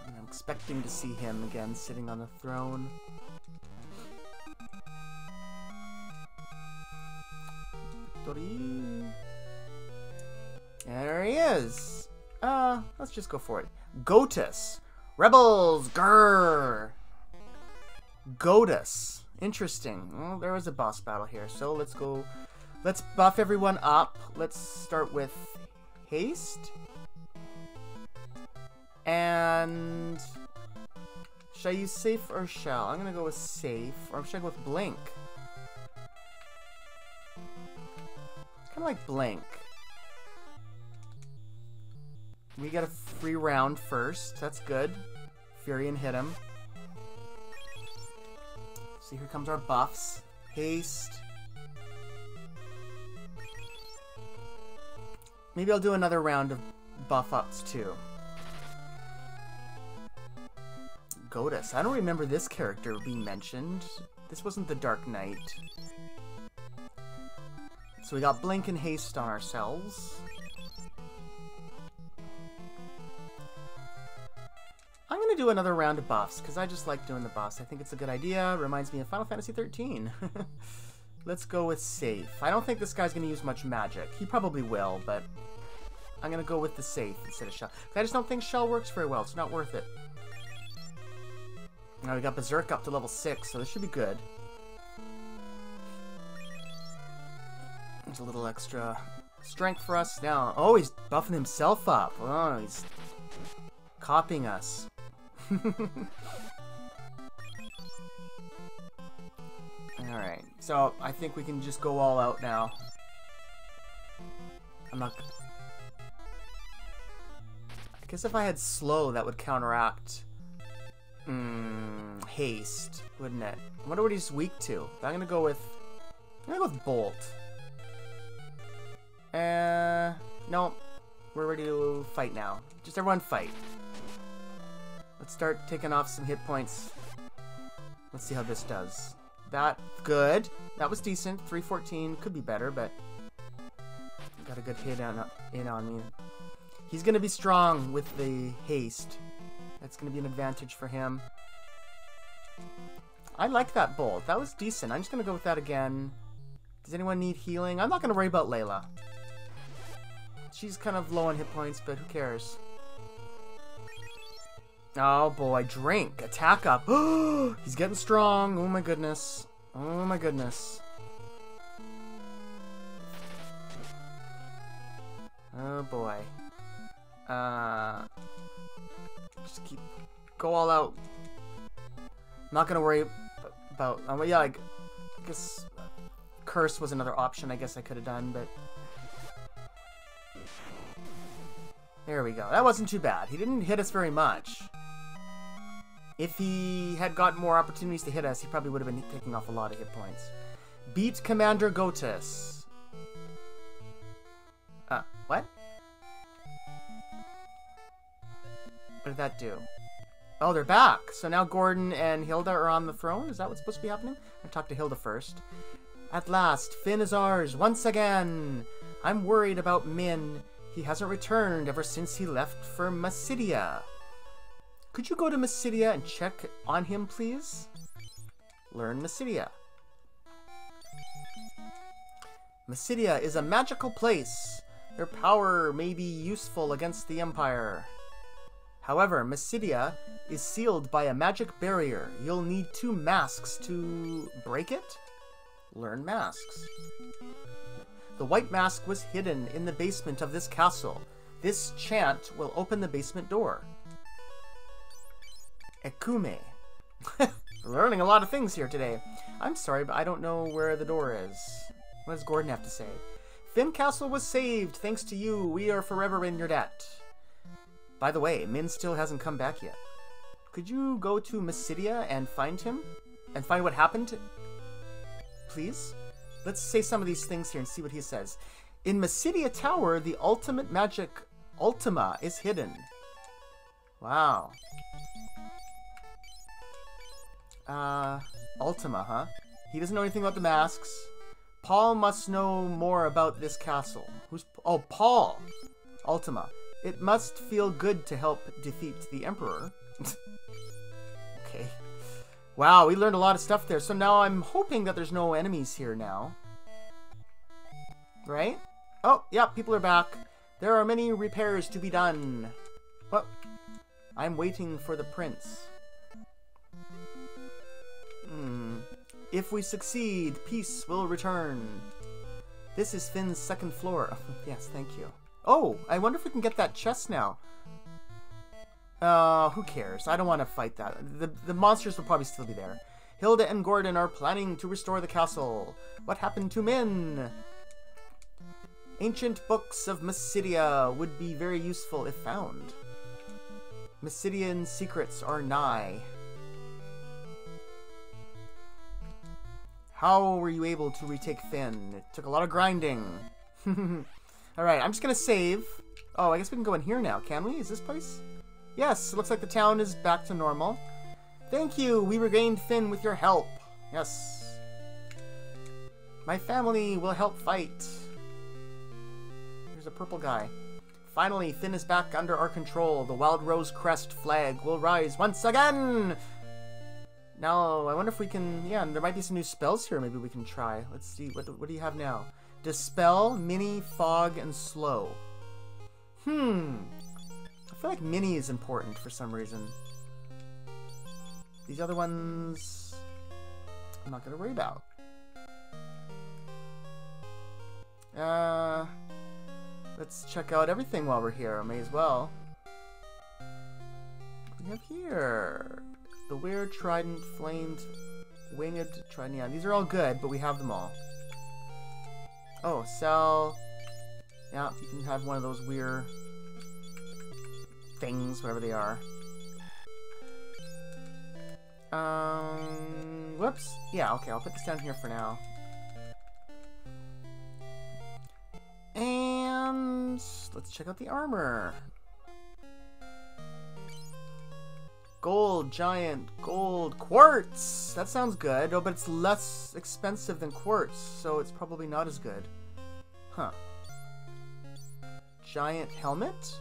And I'm expecting to see him again sitting on the throne. There he is. Uh, let's just go for it. Gotus. Rebels. Grrr. Gotus. Interesting. Well, there was a boss battle here, so let's go. Let's buff everyone up. Let's start with haste. And shall I use safe or shall? I'm gonna go with safe, or should I go with blink? Kind of like blink. We got a free round first. That's good. Firion hit him. So here comes our buffs. Haste. Maybe I'll do another round of buff ups too. Gotus. I don't remember this character being mentioned. This wasn't the Dark Knight. So we got blink and haste on ourselves. I'm going to do another round of buffs, because I just like doing the buffs. I think it's a good idea. Reminds me of Final Fantasy thirteen. Let's go with safe. I don't think this guy's going to use much magic. He probably will, but I'm going to go with the safe instead of shell. I just don't think shell works very well. It's not worth it. Now we got Berserk up to level six, so this should be good. There's a little extra strength for us now. Oh, he's buffing himself up. Oh, he's copying us. Alright, so I think we can just go all out now. I'm not... I guess if I had slow, that would counteract mm, haste, wouldn't it? I wonder what he's weak to. I'm gonna go with... I'm gonna go with Bolt. Uh, no. We're ready to fight now. Just everyone fight. Let's start taking off some hit points. Let's see how this does. That, good. That was decent. three fourteen, could be better, but... got a good hit on, in on me. He's gonna be strong with the haste. That's gonna be an advantage for him. I like that Bolt. That was decent. I'm just gonna go with that again. Does anyone need healing? I'm not gonna worry about Layla. She's kind of low on hit points, but who cares? Oh boy, drink! Attack up! He's getting strong! Oh my goodness. Oh my goodness. Oh boy. Uh, just keep... go all out. I'm not gonna worry about... Um, yeah, I guess... Curse was another option I guess I could have done, but... there we go. That wasn't too bad. He didn't hit us very much. If he had gotten more opportunities to hit us, he probably would have been taking off a lot of hit points. Beat Commander Gotus. Uh, what? What did that do? Oh, they're back. So now Gordon and Hilda are on the throne? Is that what's supposed to be happening? I'm gonna talk to Hilda first. At last, Phinn is ours once again. I'm worried about Min. He hasn't returned ever since he left for Mysidia. Could you go to Mysidia and check on him, please? Learn Mysidia. Mysidia is a magical place. Their power may be useful against the Empire. However, Mysidia is sealed by a magic barrier. You'll need two masks to break it. Learn masks. The white mask was hidden in the basement of this castle. This chant will open the basement door. Akume. Learning a lot of things here today. I'm sorry, but I don't know where the door is. What does Gordon have to say? Phinn Castle was saved. Thanks to you, we are forever in your debt. By the way, Min still hasn't come back yet. Could you go to Mysidia and find him? And find what happened? Please? Let's say some of these things here and see what he says. In Mysidia Tower, the ultimate magic Ultima is hidden. Wow. Uh, Ultima, huh? He doesn't know anything about the masks. Paul must know more about this castle. Who's... oh, Paul! Ultima. It must feel good to help defeat the Emperor. Okay. Wow, we learned a lot of stuff there. So now I'm hoping that there's no enemies here now. Right? Oh, yeah, people are back. There are many repairs to be done. What? I'm waiting for the prince. Hmm. If we succeed, peace will return. This is Finn's second floor. Oh, yes, thank you. Oh, I wonder if we can get that chest now. Uh, who cares? I don't want to fight that. The, the monsters will probably still be there. Hilda and Gordon are planning to restore the castle. What happened to Min? Ancient books of Mysidia would be very useful if found. Mysidian secrets are nigh. How were you able to retake Phinn? It took a lot of grinding. Alright, I'm just gonna save. Oh, I guess we can go in here now, can we? Is this place? Yes, it looks like the town is back to normal. Thank you, we regained Phinn with your help. Yes. My family will help fight. There's a purple guy. Finally, Phinn is back under our control. The Wild Rose Crest flag will rise once again! Now, I wonder if we can... yeah, there might be some new spells here maybe we can try. Let's see, what do, what do you have now? Dispel, Mini, Fog, and Slow. Hmm... I feel like Mini is important for some reason. These other ones... I'm not gonna worry about. Uh, let's check out everything while we're here. I may as well. What do we have here? The Weird Trident, Flamed, Winged Trident. Yeah, these are all good, but we have them all. Oh, sell. Yeah, you can have one of those weird... things, whatever they are. Um, whoops. Yeah, okay, I'll put this down here for now. let's check out the armor. Gold, giant, gold, quartz! That sounds good. Oh, but it's less expensive than quartz, so it's probably not as good. Huh. Giant helmet?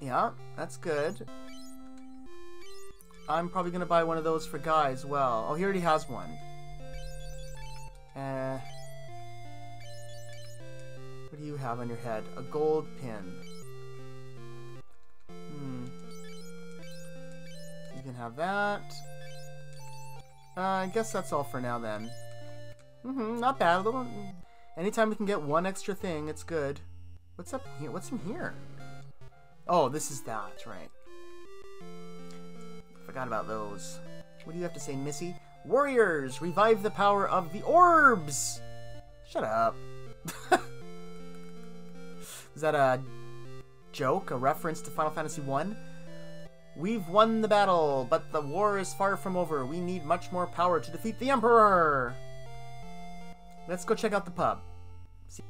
Yeah, that's good. I'm probably gonna buy one of those for Guy as well. Oh, he already has one. Uh... What do you have on your head? A gold pin. Hmm. You can have that. Uh, I guess that's all for now then. Mm-hmm, not bad. A little... Anytime we can get one extra thing, it's good. What's up here? What's in here? Oh, this is that, right. Forgot about those. What do you have to say, Missy? Warriors! Revive the power of the orbs! Shut up. Is that a joke? A reference to Final Fantasy one? We've won the battle, but the war is far from over. We need much more power to defeat the Emperor! Let's go check out the pub. See?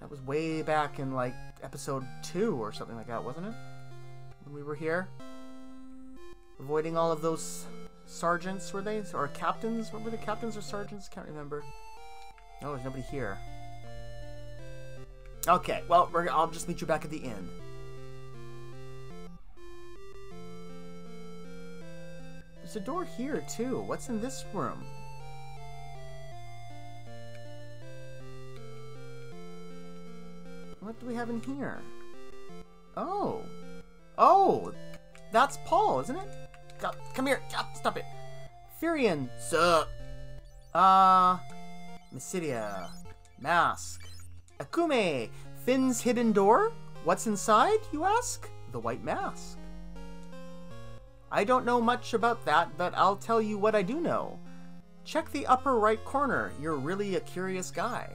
That was way back in, like, episode two or something like that, wasn't it? When we were here. Avoiding all of those sergeants, were they? Or captains? What were the captains or sergeants? Can't remember. No, there's nobody here. Okay, well, we're, I'll just meet you back at the inn. There's a door here, too. What's in this room? What do we have in here? Oh. Oh! That's Paul, isn't it? God, come here! God, stop it! Firion! Sup? Uh... Mysidia. Mask. Akume! Finn's hidden door? What's inside, you ask? The white mask. I don't know much about that, but I'll tell you what I do know. Check the upper right corner. You're really a curious guy.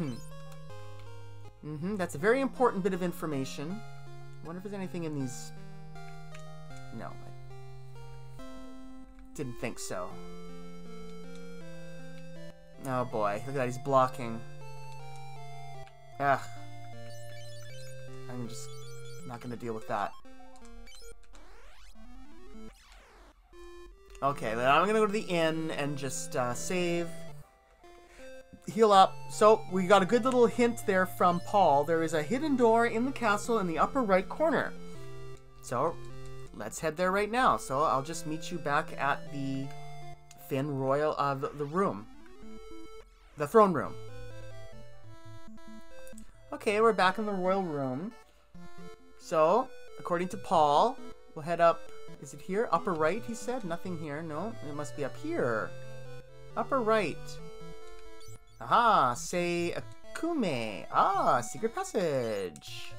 Mm-hmm. That's a very important bit of information. I wonder if there's anything in these... No. I didn't think so. Oh boy, look at that, he's blocking. Ugh. I'm just not gonna deal with that. Okay, then I'm gonna go to the inn and just uh, save. Heal up. So, we got a good little hint there from Paul. There is a hidden door in the castle in the upper right corner. So, let's head there right now. So, I'll just meet you back at the Phinn Royal, uh, the, the room. The throne room. Okay, we're back in the royal room. So, according to Paul, we'll head up... Is it here? Upper right, he said? Nothing here. No, it must be up here. Upper right. Aha! Say Akume. Ah, secret passage.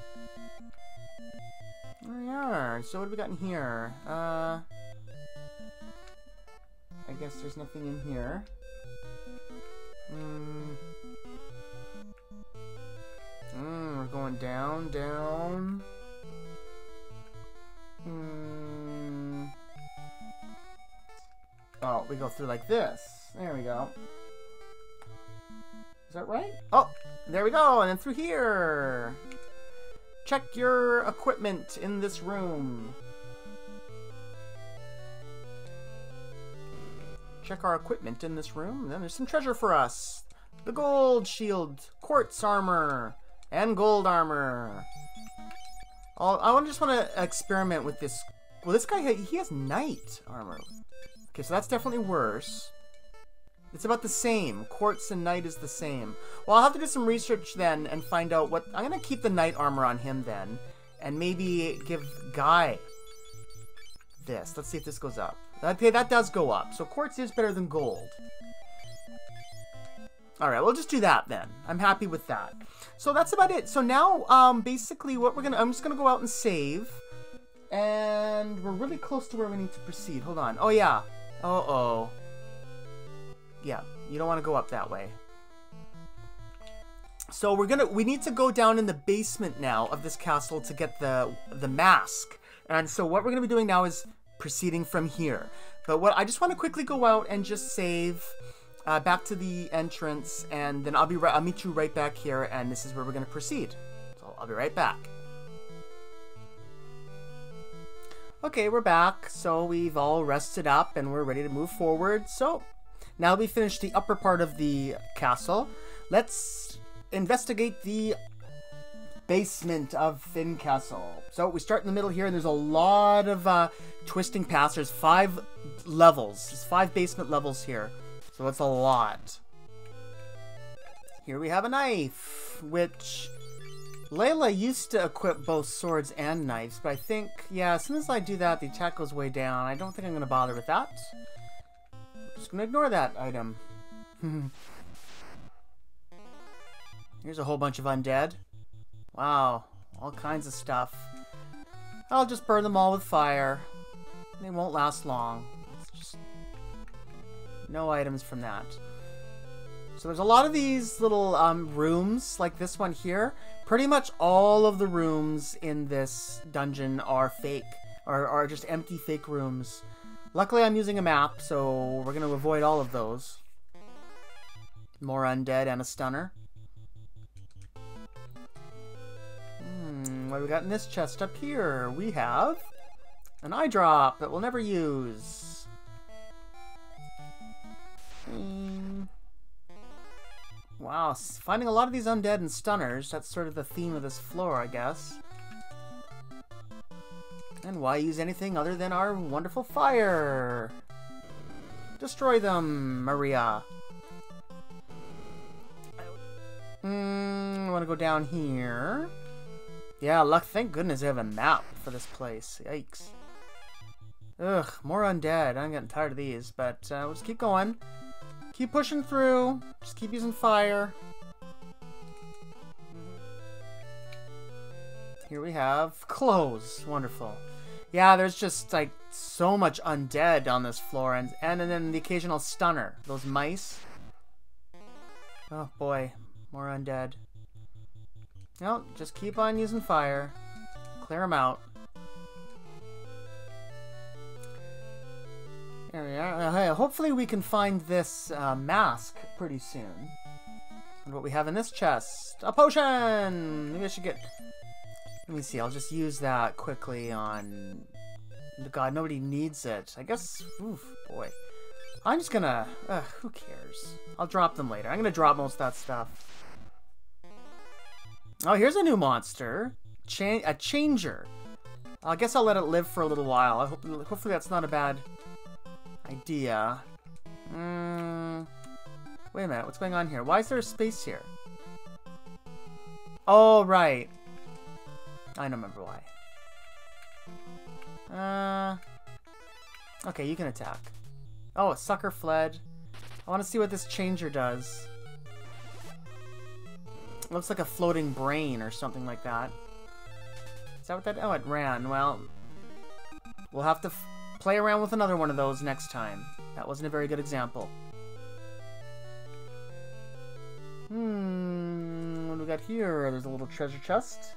There we are. So what have we got in here? Uh... I guess there's nothing in here. Hmm... Mm, we're going down, down. Mm. Oh, we go through like this. There we go. Is that right? Oh, there we go, and then through here. Check your equipment in this room. Check our equipment in this room. And then there's some treasure for us. The gold shield, quartz armor. And gold armor. I'll, I just want to experiment with this. Well, this guy, he has knight armor. Okay, so that's definitely worse. It's about the same. Quartz and knight is the same. Well, I'll have to do some research then and find out what... I'm going to keep the knight armor on him then. And maybe give Guy this. Let's see if this goes up. Okay, that does go up. So quartz is better than gold. Alright, we'll just do that then. I'm happy with that. So that's about it. So now, um, basically what we're gonna... I'm just gonna go out and save. And we're really close to where we need to proceed. Hold on. Oh, yeah. Uh-oh. Yeah, you don't want to go up that way. So we're gonna... We need to go down in the basement now of this castle to get the, the mask. And so what we're gonna be doing now is proceeding from here. But what I just want to quickly go out and just save uh, back to the entrance, and then I'll be right. I'll meet you right back here, and this is where we're gonna proceed. So I'll be right back. Okay, we're back. So we've all rested up, and we're ready to move forward. So now we finished the upper part of the castle. Let's investigate the basement of Phinn Castle. So we start in the middle here, and there's a lot of uh, twisting paths. There's five levels. There's five basement levels here. So that's a lot. Here we have a knife, which Layla used to equip both swords and knives, but I think, yeah, as soon as I do that, the attack goes way down. I don't think I'm going to bother with that. I'm just going to ignore that item. Here's a whole bunch of undead. Wow, all kinds of stuff. I'll just burn them all with fire. They won't last long. It's just no items from that. So there's a lot of these little um, rooms, like this one here. Pretty much all of the rooms in this dungeon are fake, or are just empty fake rooms. Luckily I'm using a map, so we're going to avoid all of those. More undead and a stunner. What do we got in this chest up here? We have an eye drop that we'll never use. Mm. Wow, finding a lot of these undead and stunners. That's sort of the theme of this floor, I guess. And why use anything other than our wonderful fire? Destroy them, Maria. Mmm, I want to go down here. Yeah, luck. Thank goodness I have a map for this place. Yikes. Ugh, more undead. I'm getting tired of these, but uh, we'll just keep going. Keep pushing through. Just keep using fire. Here we have clothes. Wonderful. Yeah, there's just like so much undead on this floor, and, and, and then the occasional stunner. Those mice. Oh boy, more undead. No, just keep on using fire. Clear them out. There we are. Uh, hey, hopefully we can find this uh, mask pretty soon. And what we have in this chest? A potion! Maybe I should get... Let me see, I'll just use that quickly on... God, nobody needs it. I guess... Oof, boy. I'm just gonna... Ugh, who cares? I'll drop them later. I'm gonna drop most of that stuff. Oh, here's a new monster. Cha a changer. I guess I'll let it live for a little while. I hope, hopefully that's not a bad idea. Mm. Wait a minute, what's going on here? Why is there a space here? Oh, right. I don't remember why. Uh, okay, you can attack. Oh, a sucker fled. I want to see what this changer does. Looks like a floating brain or something like that. Is that what that... Oh, it ran. Well, we'll have to f play around with another one of those next time. That wasn't a very good example. Hmm... What do we got here? There's a little treasure chest.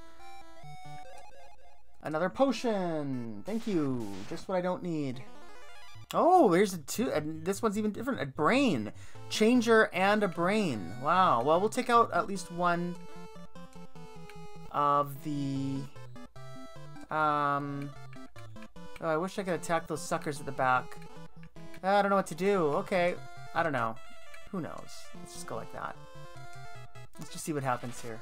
Another potion! Thank you! Just what I don't need. Oh, there's a two... And this one's even different. A brain. Changer and a brain. Wow. Well, we'll take out at least one of the... Um... Oh, I wish I could attack those suckers at the back. I don't know what to do. Okay. I don't know. Who knows? Let's just go like that. Let's just see what happens here.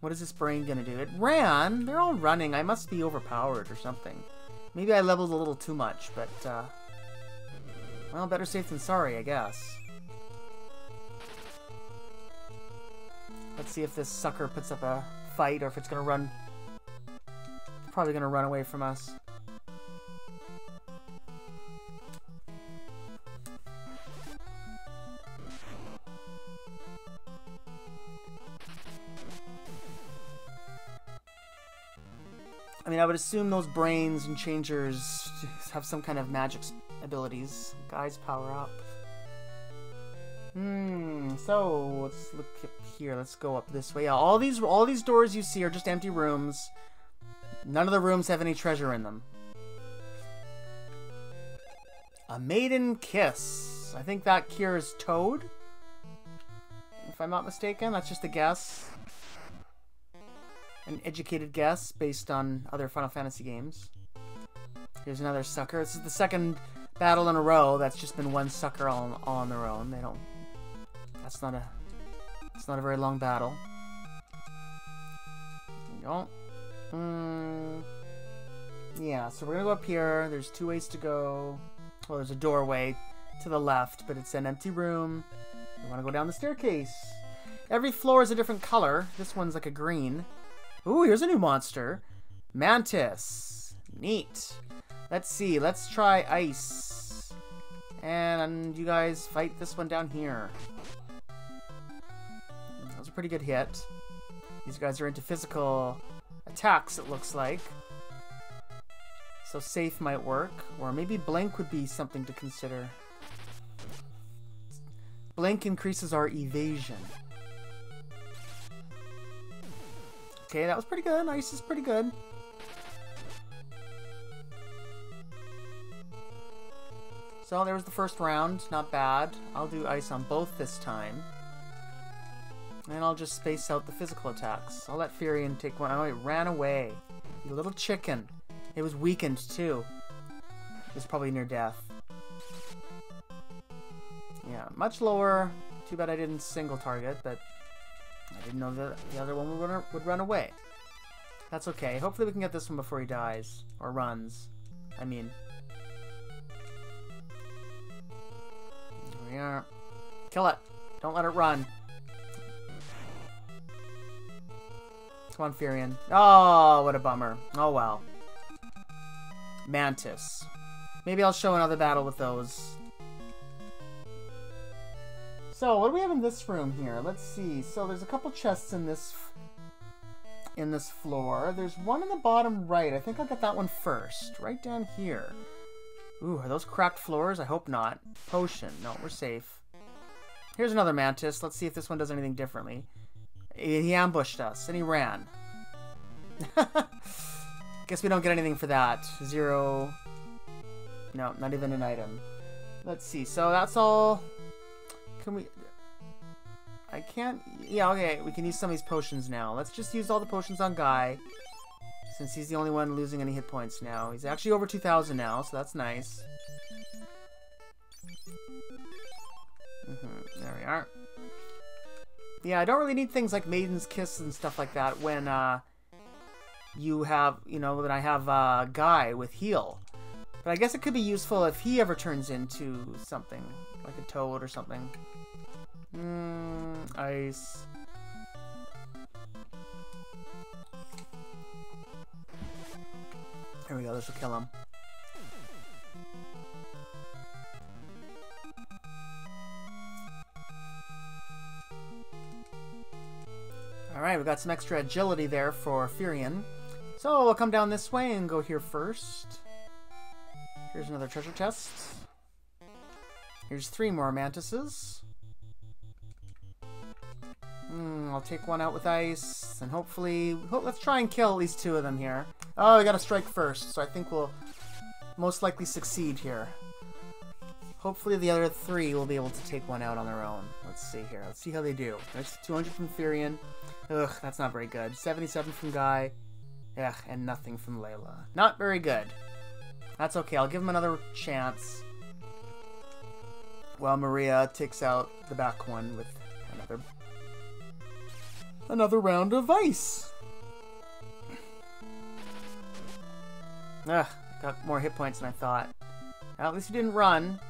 What is this brain gonna do? It ran? They're all running. I must be overpowered or something. Maybe I leveled a little too much, but, uh... Well, better safe than sorry, I guess. Let's see if this sucker puts up a fight, or if it's gonna run... Probably gonna run away from us. I mean, I would assume those brains and changers have some kind of magic abilities. Guys, power up. Hmm. So let's look up here. Let's go up this way. Yeah, all these, all these doors you see are just empty rooms. None of the rooms have any treasure in them. A maiden kiss. I think that cures Toad, if I'm not mistaken. That's just a guess. An educated guess based on other Final Fantasy games. Here's another sucker. This is the second battle in a row that's just been one sucker all, all on their own. They don't... That's not a... It's not a very long battle. You don't... Mm, yeah, so we're gonna go up here. There's two ways to go. Well, there's a doorway to the left, but it's an empty room. You wanna go down the staircase. Every floor is a different color. This one's like a green. Ooh, here's a new monster. Mantis. Neat. Let's see. Let's try ice. And you guys fight this one down here. That was a pretty good hit. These guys are into physical attacks, it looks like. So safe might work. Or maybe blink would be something to consider. Blink increases our evasion. Okay, that was pretty good. Ice is pretty good. So there was the first round. Not bad. I'll do ice on both this time. And I'll just space out the physical attacks. I'll let Firion take one. Oh, it ran away. You little chicken. It was weakened, too. It was probably near death. Yeah, much lower. Too bad I didn't single target, but... I didn't know that the other one would run, would run away. That's okay. Hopefully we can get this one before he dies. Or runs. I mean. Here we are. Kill it. Don't let it run. Come on, Firion. Oh, what a bummer. Oh, well. Mantis. Maybe I'll show another battle with those. So, what do we have in this room here? Let's see. So, there's a couple chests in this f in this floor. There's one in the bottom right. I think I'll get that one first. Right down here. Ooh, are those cracked floors? I hope not. Potion. No, we're safe. Here's another mantis. Let's see if this one does anything differently. He ambushed us, and he ran. Guess we don't get anything for that. Zero. No, not even an item. Let's see. So, that's all... Can we... I can't... Yeah, okay, we can use some of these potions now. Let's just use all the potions on Guy, since he's the only one losing any hit points now. He's actually over two thousand now, so that's nice. Mm-hmm, there we are. Yeah, I don't really need things like Maiden's Kiss and stuff like that when, uh... you have... You know, when I have, uh, Guy with heal. But I guess it could be useful if he ever turns into something, like a toad or something. Mmm, ice. Here we go, this will kill him. Alright, we got some extra agility there for Firion. So, we'll come down this way and go here first. Here's another treasure chest. Here's three more mantises. Mm, I'll take one out with ice, and hopefully... Ho let's try and kill at least two of them here. Oh, we gotta strike first, so I think we'll most likely succeed here. Hopefully the other three will be able to take one out on their own. Let's see here. Let's see how they do. There's two hundred from Firion. Ugh, that's not very good. seventy-seven from Guy. Ugh, and nothing from Layla. Not very good. That's okay. I'll give him another chance. Well, Maria takes out the back one with another another round of ice. Ugh, got more hit points than I thought. At least he didn't run.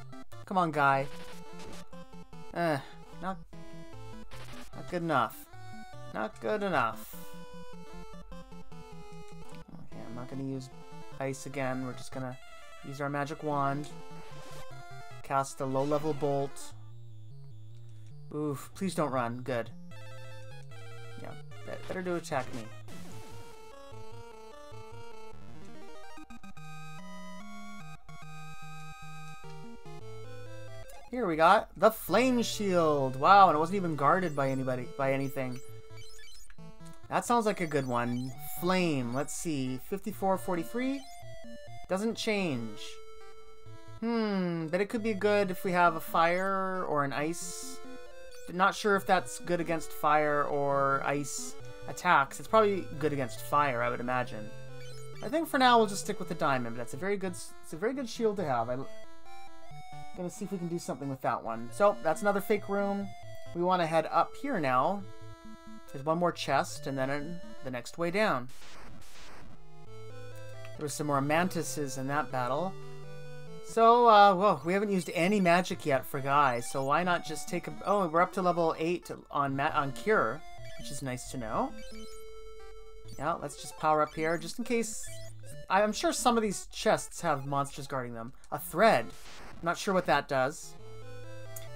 Come on, Guy. Ugh, not, not good enough. Not good enough. Okay, I'm not going to use ice again. We're just going to use our magic wand. Cast a low-level bolt. Oof, please don't run. Good. Yeah, better to attack me. Here we got the flame shield. Wow, and it wasn't even guarded by anybody, by anything. That sounds like a good one. Flame, let's see. fifty-four, forty-three. Doesn't change. Hmm, but it could be good if we have a fire or an ice. Not sure if that's good against fire or ice attacks. It's probably good against fire, I would imagine. I think for now we'll just stick with the diamond, but that's a very good, it's a very good shield to have. I'm gonna see if we can do something with that one. So, that's another fake room. We want to head up here now. There's one more chest, and then the next way down. There was some more mantises in that battle. So, uh, whoa, we haven't used any magic yet for guys, so why not just take a... Oh, we're up to level eight on ma on Cure, which is nice to know. Yeah, let's just power up here, just in case... I'm sure some of these chests have monsters guarding them. A thread. I'm not sure what that does.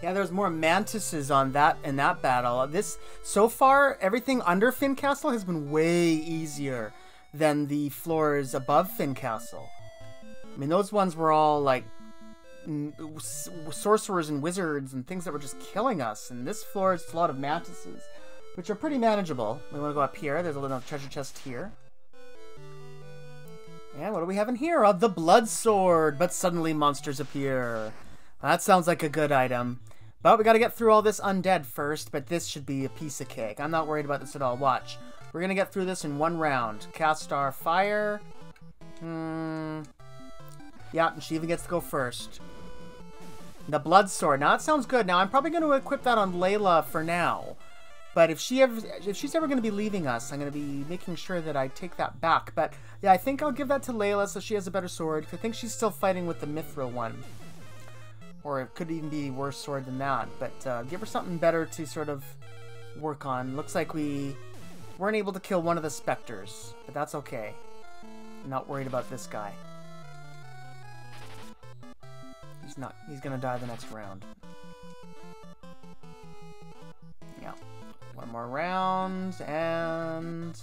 Yeah, there's more mantises on that in that battle. This so far, everything under Phinn Castle has been way easier than the floors above Phinn Castle. I mean, those ones were all like sorcerers and wizards and things that were just killing us. And this floor is a lot of mantises, which are pretty manageable. We want to go up here. There's a little treasure chest here. And what do we have in here? Oh, the blood sword. But suddenly monsters appear. That sounds like a good item. But we gotta get through all this undead first, but this should be a piece of cake. I'm not worried about this at all. Watch. We're gonna get through this in one round. Cast our fire. Hmm. Yeah, and she even gets to go first. The blood sword. Now, that sounds good. Now, I'm probably gonna equip that on Layla for now. But if she ever, if she's ever gonna be leaving us, I'm gonna be making sure that I take that back. But yeah, I think I'll give that to Layla so she has a better sword, because I think she's still fighting with the Mithril one. Or it could even be a worse sword than that. But uh, give her something better to sort of work on. Looks like we weren't able to kill one of the specters. But that's okay. I'm not worried about this guy. He's not. He's going to die the next round. Yeah. One more round. And...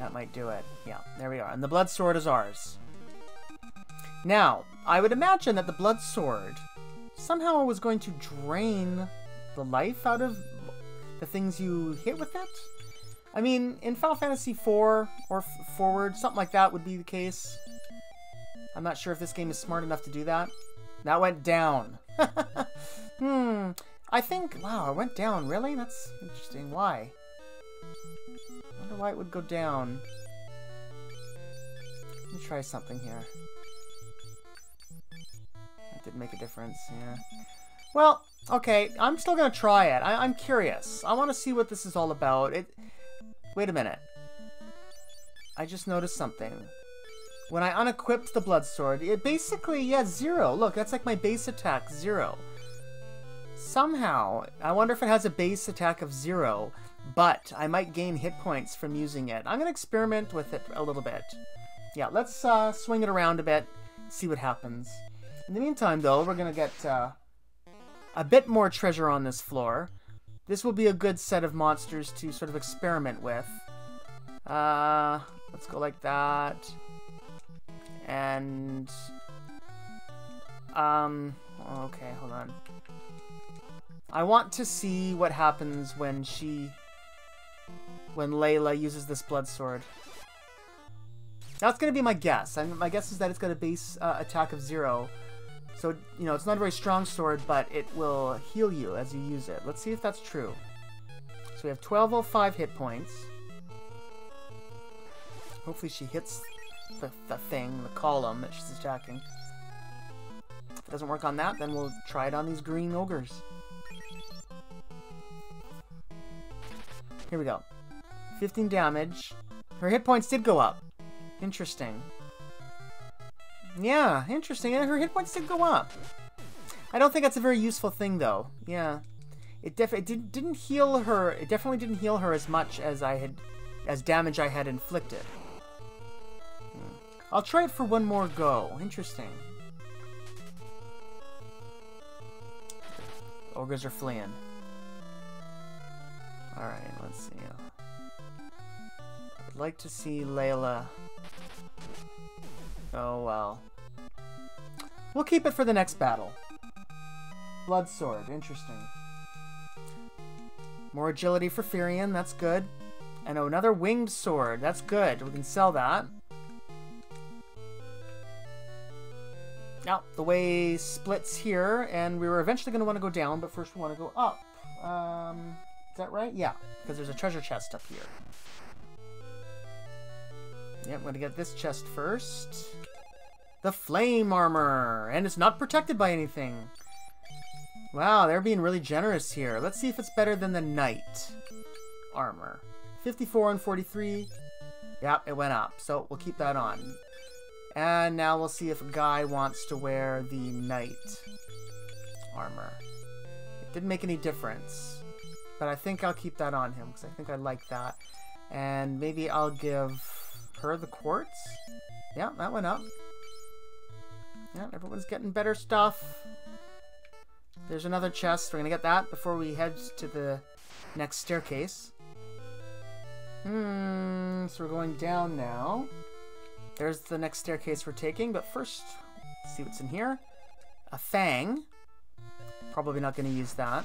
that might do it. Yeah, there we are. And the blood sword is ours. Now, I would imagine that the blood sword somehow was going to drain the life out of the things you hit with it. I mean, in Final Fantasy four or f forward, something like that would be the case. I'm not sure if this game is smart enough to do that. That went down. hmm. I think, wow, it went down. Really? That's interesting. Why? I wonder why it would go down. Let me try something here. Didn't make a difference, yeah. Well, okay, I'm still gonna try it. I I'm curious. I want to see what this is all about. It. Wait a minute. I just noticed something. When I unequipped the blood sword, it basically, yeah, zero. Look, that's like my base attack, zero. Somehow, I wonder if it has a base attack of zero, but I might gain hit points from using it. I'm gonna experiment with it a little bit. Yeah, let's uh, swing it around a bit, see what happens. In the meantime, though, we're going to get uh, a bit more treasure on this floor. This will be a good set of monsters to sort of experiment with. Uh, let's go like that. And... Um, okay, hold on. I want to see what happens when she... when Layla uses this blood sword. That's going to be my guess. And my guess is that it's got a base uh, attack of zero. So, you know, it's not a very strong sword, but it will heal you as you use it. Let's see if that's true. So we have twelve oh five hit points. Hopefully she hits the, the thing, the column that she's attacking. If it doesn't work on that, then we'll try it on these green ogres. Here we go. fifteen damage. Her hit points did go up. Interesting. Yeah, interesting. And her hit points did go up. I don't think that's a very useful thing, though. Yeah, it definitely did, didn't heal her. It definitely didn't heal her as much as I had, as damage I had inflicted. Hmm. I'll try it for one more go. Interesting. Ogres are fleeing. All right, let's see. I'd like to see Layla. Oh, well. We'll keep it for the next battle. Blood sword. Interesting. More agility for Firion. That's good. And oh, another winged sword. That's good. We can sell that. Now, the way splits here, and we were eventually going to want to go down, but first we want to go up. Um, is that right? Yeah, because there's a treasure chest up here. Yeah, I'm going to get this chest first. The flame armor! And it's not protected by anything. Wow, they're being really generous here. Let's see if it's better than the knight armor. fifty-four and forty-three. Yep, it went up. So we'll keep that on. And now we'll see if a guy wants to wear the knight armor. It didn't make any difference. But I think I'll keep that on him because I think I like that. And maybe I'll give her the quartz. Yeah, that went up. Yeah, everyone's getting better stuff. There's another chest. We're going to get that before we head to the next staircase. Hmm, so we're going down now. There's the next staircase we're taking, but first, let's see what's in here. A fang. Probably not going to use that.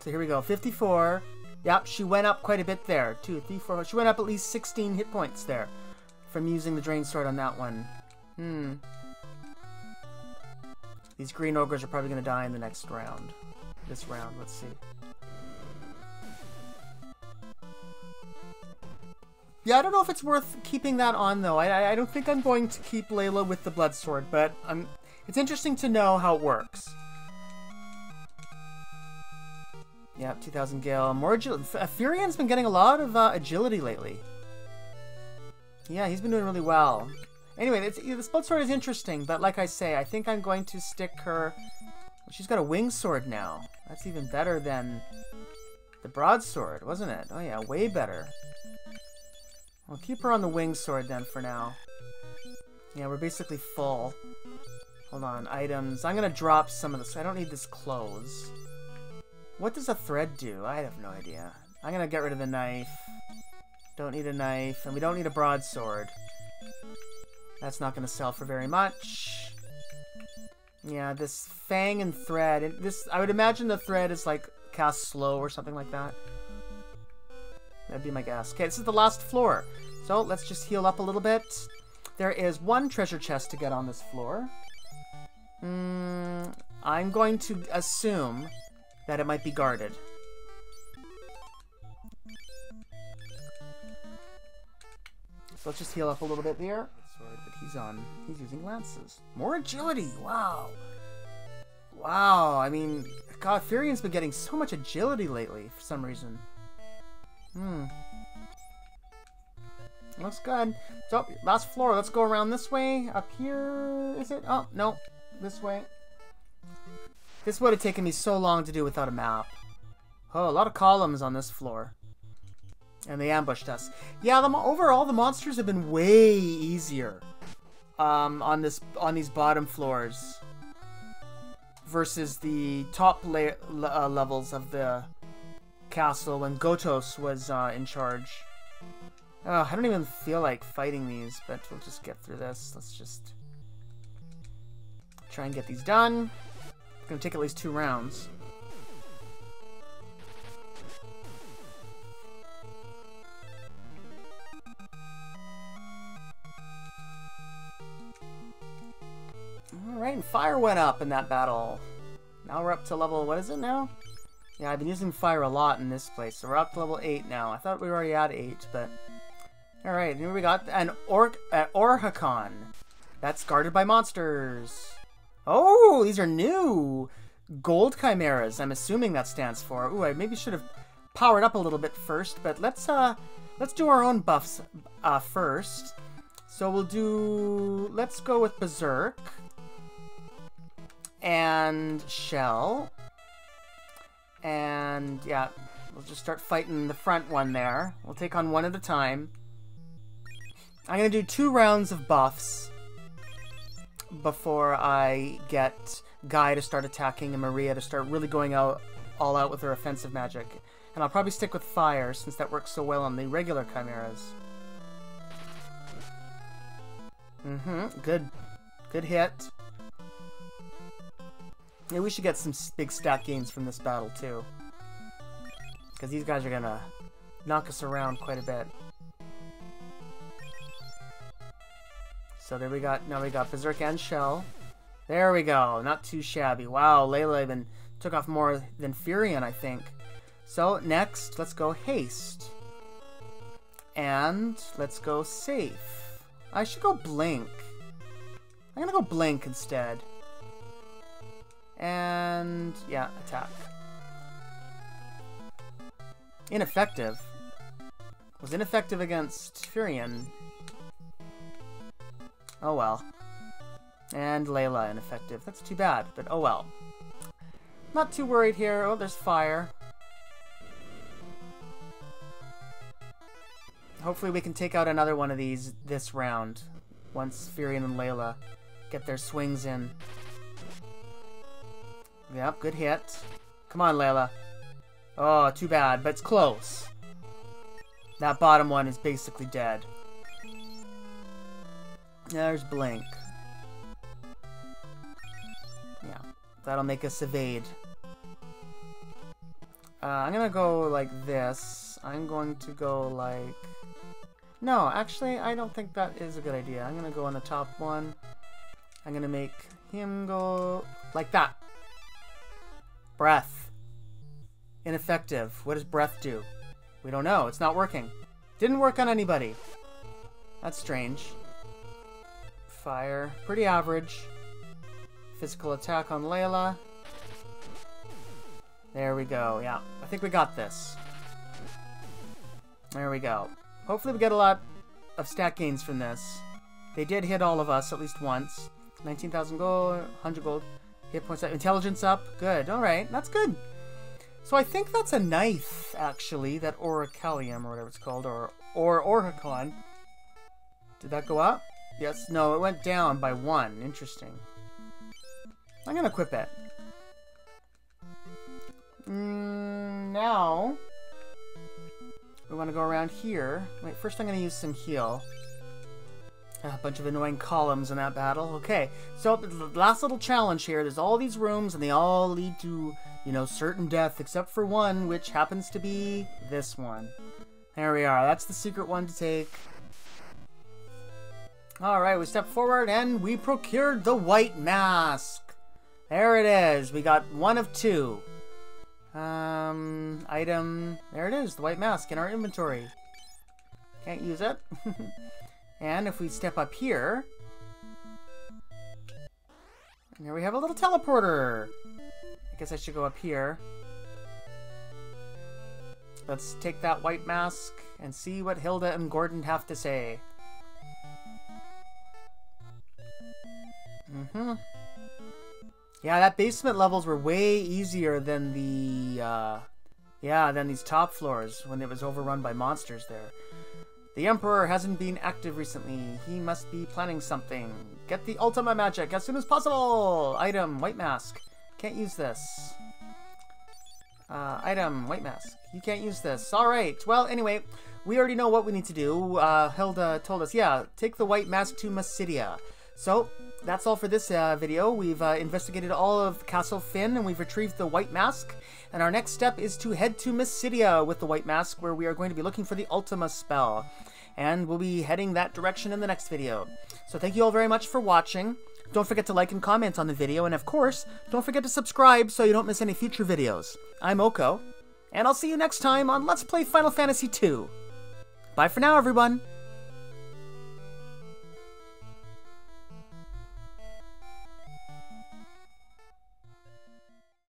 So here we go, fifty-four. Yep, she went up quite a bit there. Two, three, four, she went up at least sixteen hit points there from using the drain sword on that one. Hmm. These green ogres are probably going to die in the next round. This round, let's see. Yeah, I don't know if it's worth keeping that on, though. I, I don't think I'm going to keep Layla with the blood sword, but I'm, it's interesting to know how it works. Yeah, two thousand Gale. More agility. Firion's been getting a lot of uh, agility lately. Yeah, he's been doing really well. Anyway, it's, this blood sword is interesting, but like I say, I think I'm going to stick her... She's got a wing sword now. That's even better than the broadsword, wasn't it? Oh yeah, way better. We'll keep her on the wing sword then for now. Yeah, we're basically full. Hold on, items. I'm gonna drop some of this. I don't need this clothes. What does a thread do? I have no idea. I'm gonna get rid of the knife. Don't need a knife, and we don't need a broadsword. That's not gonna sell for very much. Yeah, this fang and thread, and this, I would imagine the thread is like cast slow or something like that. That'd be my guess. Okay, this is the last floor. So let's just heal up a little bit. There is one treasure chest to get on this floor. Mm, I'm going to assume that it might be guarded. So let's just heal up a little bit there. But he's on. He's using lances. More agility. Wow. Wow. I mean, God, Firion's been getting so much agility lately for some reason. Hmm. Looks good. So, last floor. Let's go around this way. Up here, is it? Oh, no. This way. This would have taken me so long to do without a map. Oh, a lot of columns on this floor. And they ambushed us. Yeah, the mo overall, the monsters have been way easier um, on this on these bottom floors versus the top la uh, levels of the castle when Gotus was uh, in charge. Oh, I don't even feel like fighting these, but we'll just get through this. Let's just try and get these done. It's gonna take at least two rounds. Alright, and fire went up in that battle. Now we're up to level, what is it now? Yeah, I've been using fire a lot in this place, so we're up to level eight now. I thought we were already at eight, but... Alright, here we got an orc, an Orhicon. That's guarded by monsters. Oh, these are new! Gold chimeras, I'm assuming that stands for. Ooh, I maybe should have powered up a little bit first, but let's, uh, let's do our own buffs uh, first. So we'll do... Let's go with Berserk. And shell. And yeah, we'll just start fighting the front one there. We'll take on one at a time. I'm gonna do two rounds of buffs before I get Guy to start attacking and Maria to start really going out all out with her offensive magic. And I'll probably stick with fire since that works so well on the regular chimeras. Mm-hmm. Good. Good hit. Yeah, we should get some big stat gains from this battle, too. Because these guys are going to knock us around quite a bit. So there we got, now we got Berserk and Shell. There we go, not too shabby. Wow, Layla even took off more than Firion, I think. So next, let's go Haste. And let's go Safe. I should go Blink. I'm gonna go Blink instead. And yeah, Attack. Ineffective. Was ineffective against Firion. Oh well. And Layla ineffective. That's too bad, but oh well. Not too worried here. Oh, there's fire. Hopefully we can take out another one of these this round, once Firion and Layla get their swings in. Yep, good hit. Come on, Layla. Oh, too bad, but it's close. That bottom one is basically dead. There's Blink. Yeah, that'll make us evade. Uh, I'm gonna go like this. I'm going to go like... No, actually, I don't think that is a good idea. I'm gonna go on the top one. I'm gonna make him go like that. Breath. Ineffective. What does breath do? We don't know. It's not working. Didn't work on anybody. That's strange. Fire. Pretty average. Physical attack on Layla. There we go. Yeah. I think we got this. There we go. Hopefully we get a lot of stat gains from this. They did hit all of us at least once. nineteen thousand gold. one hundred gold. Hit points up. Intelligence up. Good. Alright. That's good. So I think that's a knife, actually, that Orichalcum, or whatever it's called, or or Oricon. Did that go up? Yes, no, it went down by one. Interesting. I'm gonna equip it. Mm, now, we wanna go around here. Wait, first I'm gonna use some heal. A bunch of annoying columns in that battle. Okay, so the last little challenge here. There's all these rooms, and they all lead to, you know, certain death, except for one, which happens to be this one. There we are. That's the secret one to take. All right, we step forward, and we procured the white mask. There it is. We got one of two. Um, item. There it is. The white mask in our inventory. Can't use it. And if we step up here, here we have a little teleporter. I guess I should go up here. Let's take that white mask and see what Hilda and Gordon have to say. Mm-hmm. Yeah, that basement levels were way easier than the, uh, yeah, than these top floors when it was overrun by monsters there. The Emperor hasn't been active recently. He must be planning something. Get the Ultima magic as soon as possible! Item, white mask. Can't use this. Uh, item, white mask. You can't use this. Alright, well, anyway, we already know what we need to do. Uh, Hilda told us, yeah, take the white mask to Mysidia. So, that's all for this uh, video. We've uh, investigated all of Castle Phinn, and we've retrieved the white mask. And our next step is to head to Mysidia with the white mask, where we are going to be looking for the Ultima spell. And we'll be heading that direction in the next video. So thank you all very much for watching. Don't forget to like and comment on the video. And of course, don't forget to subscribe so you don't miss any future videos. I'm Oko, and I'll see you next time on Let's Play Final Fantasy two. Bye for now, everyone.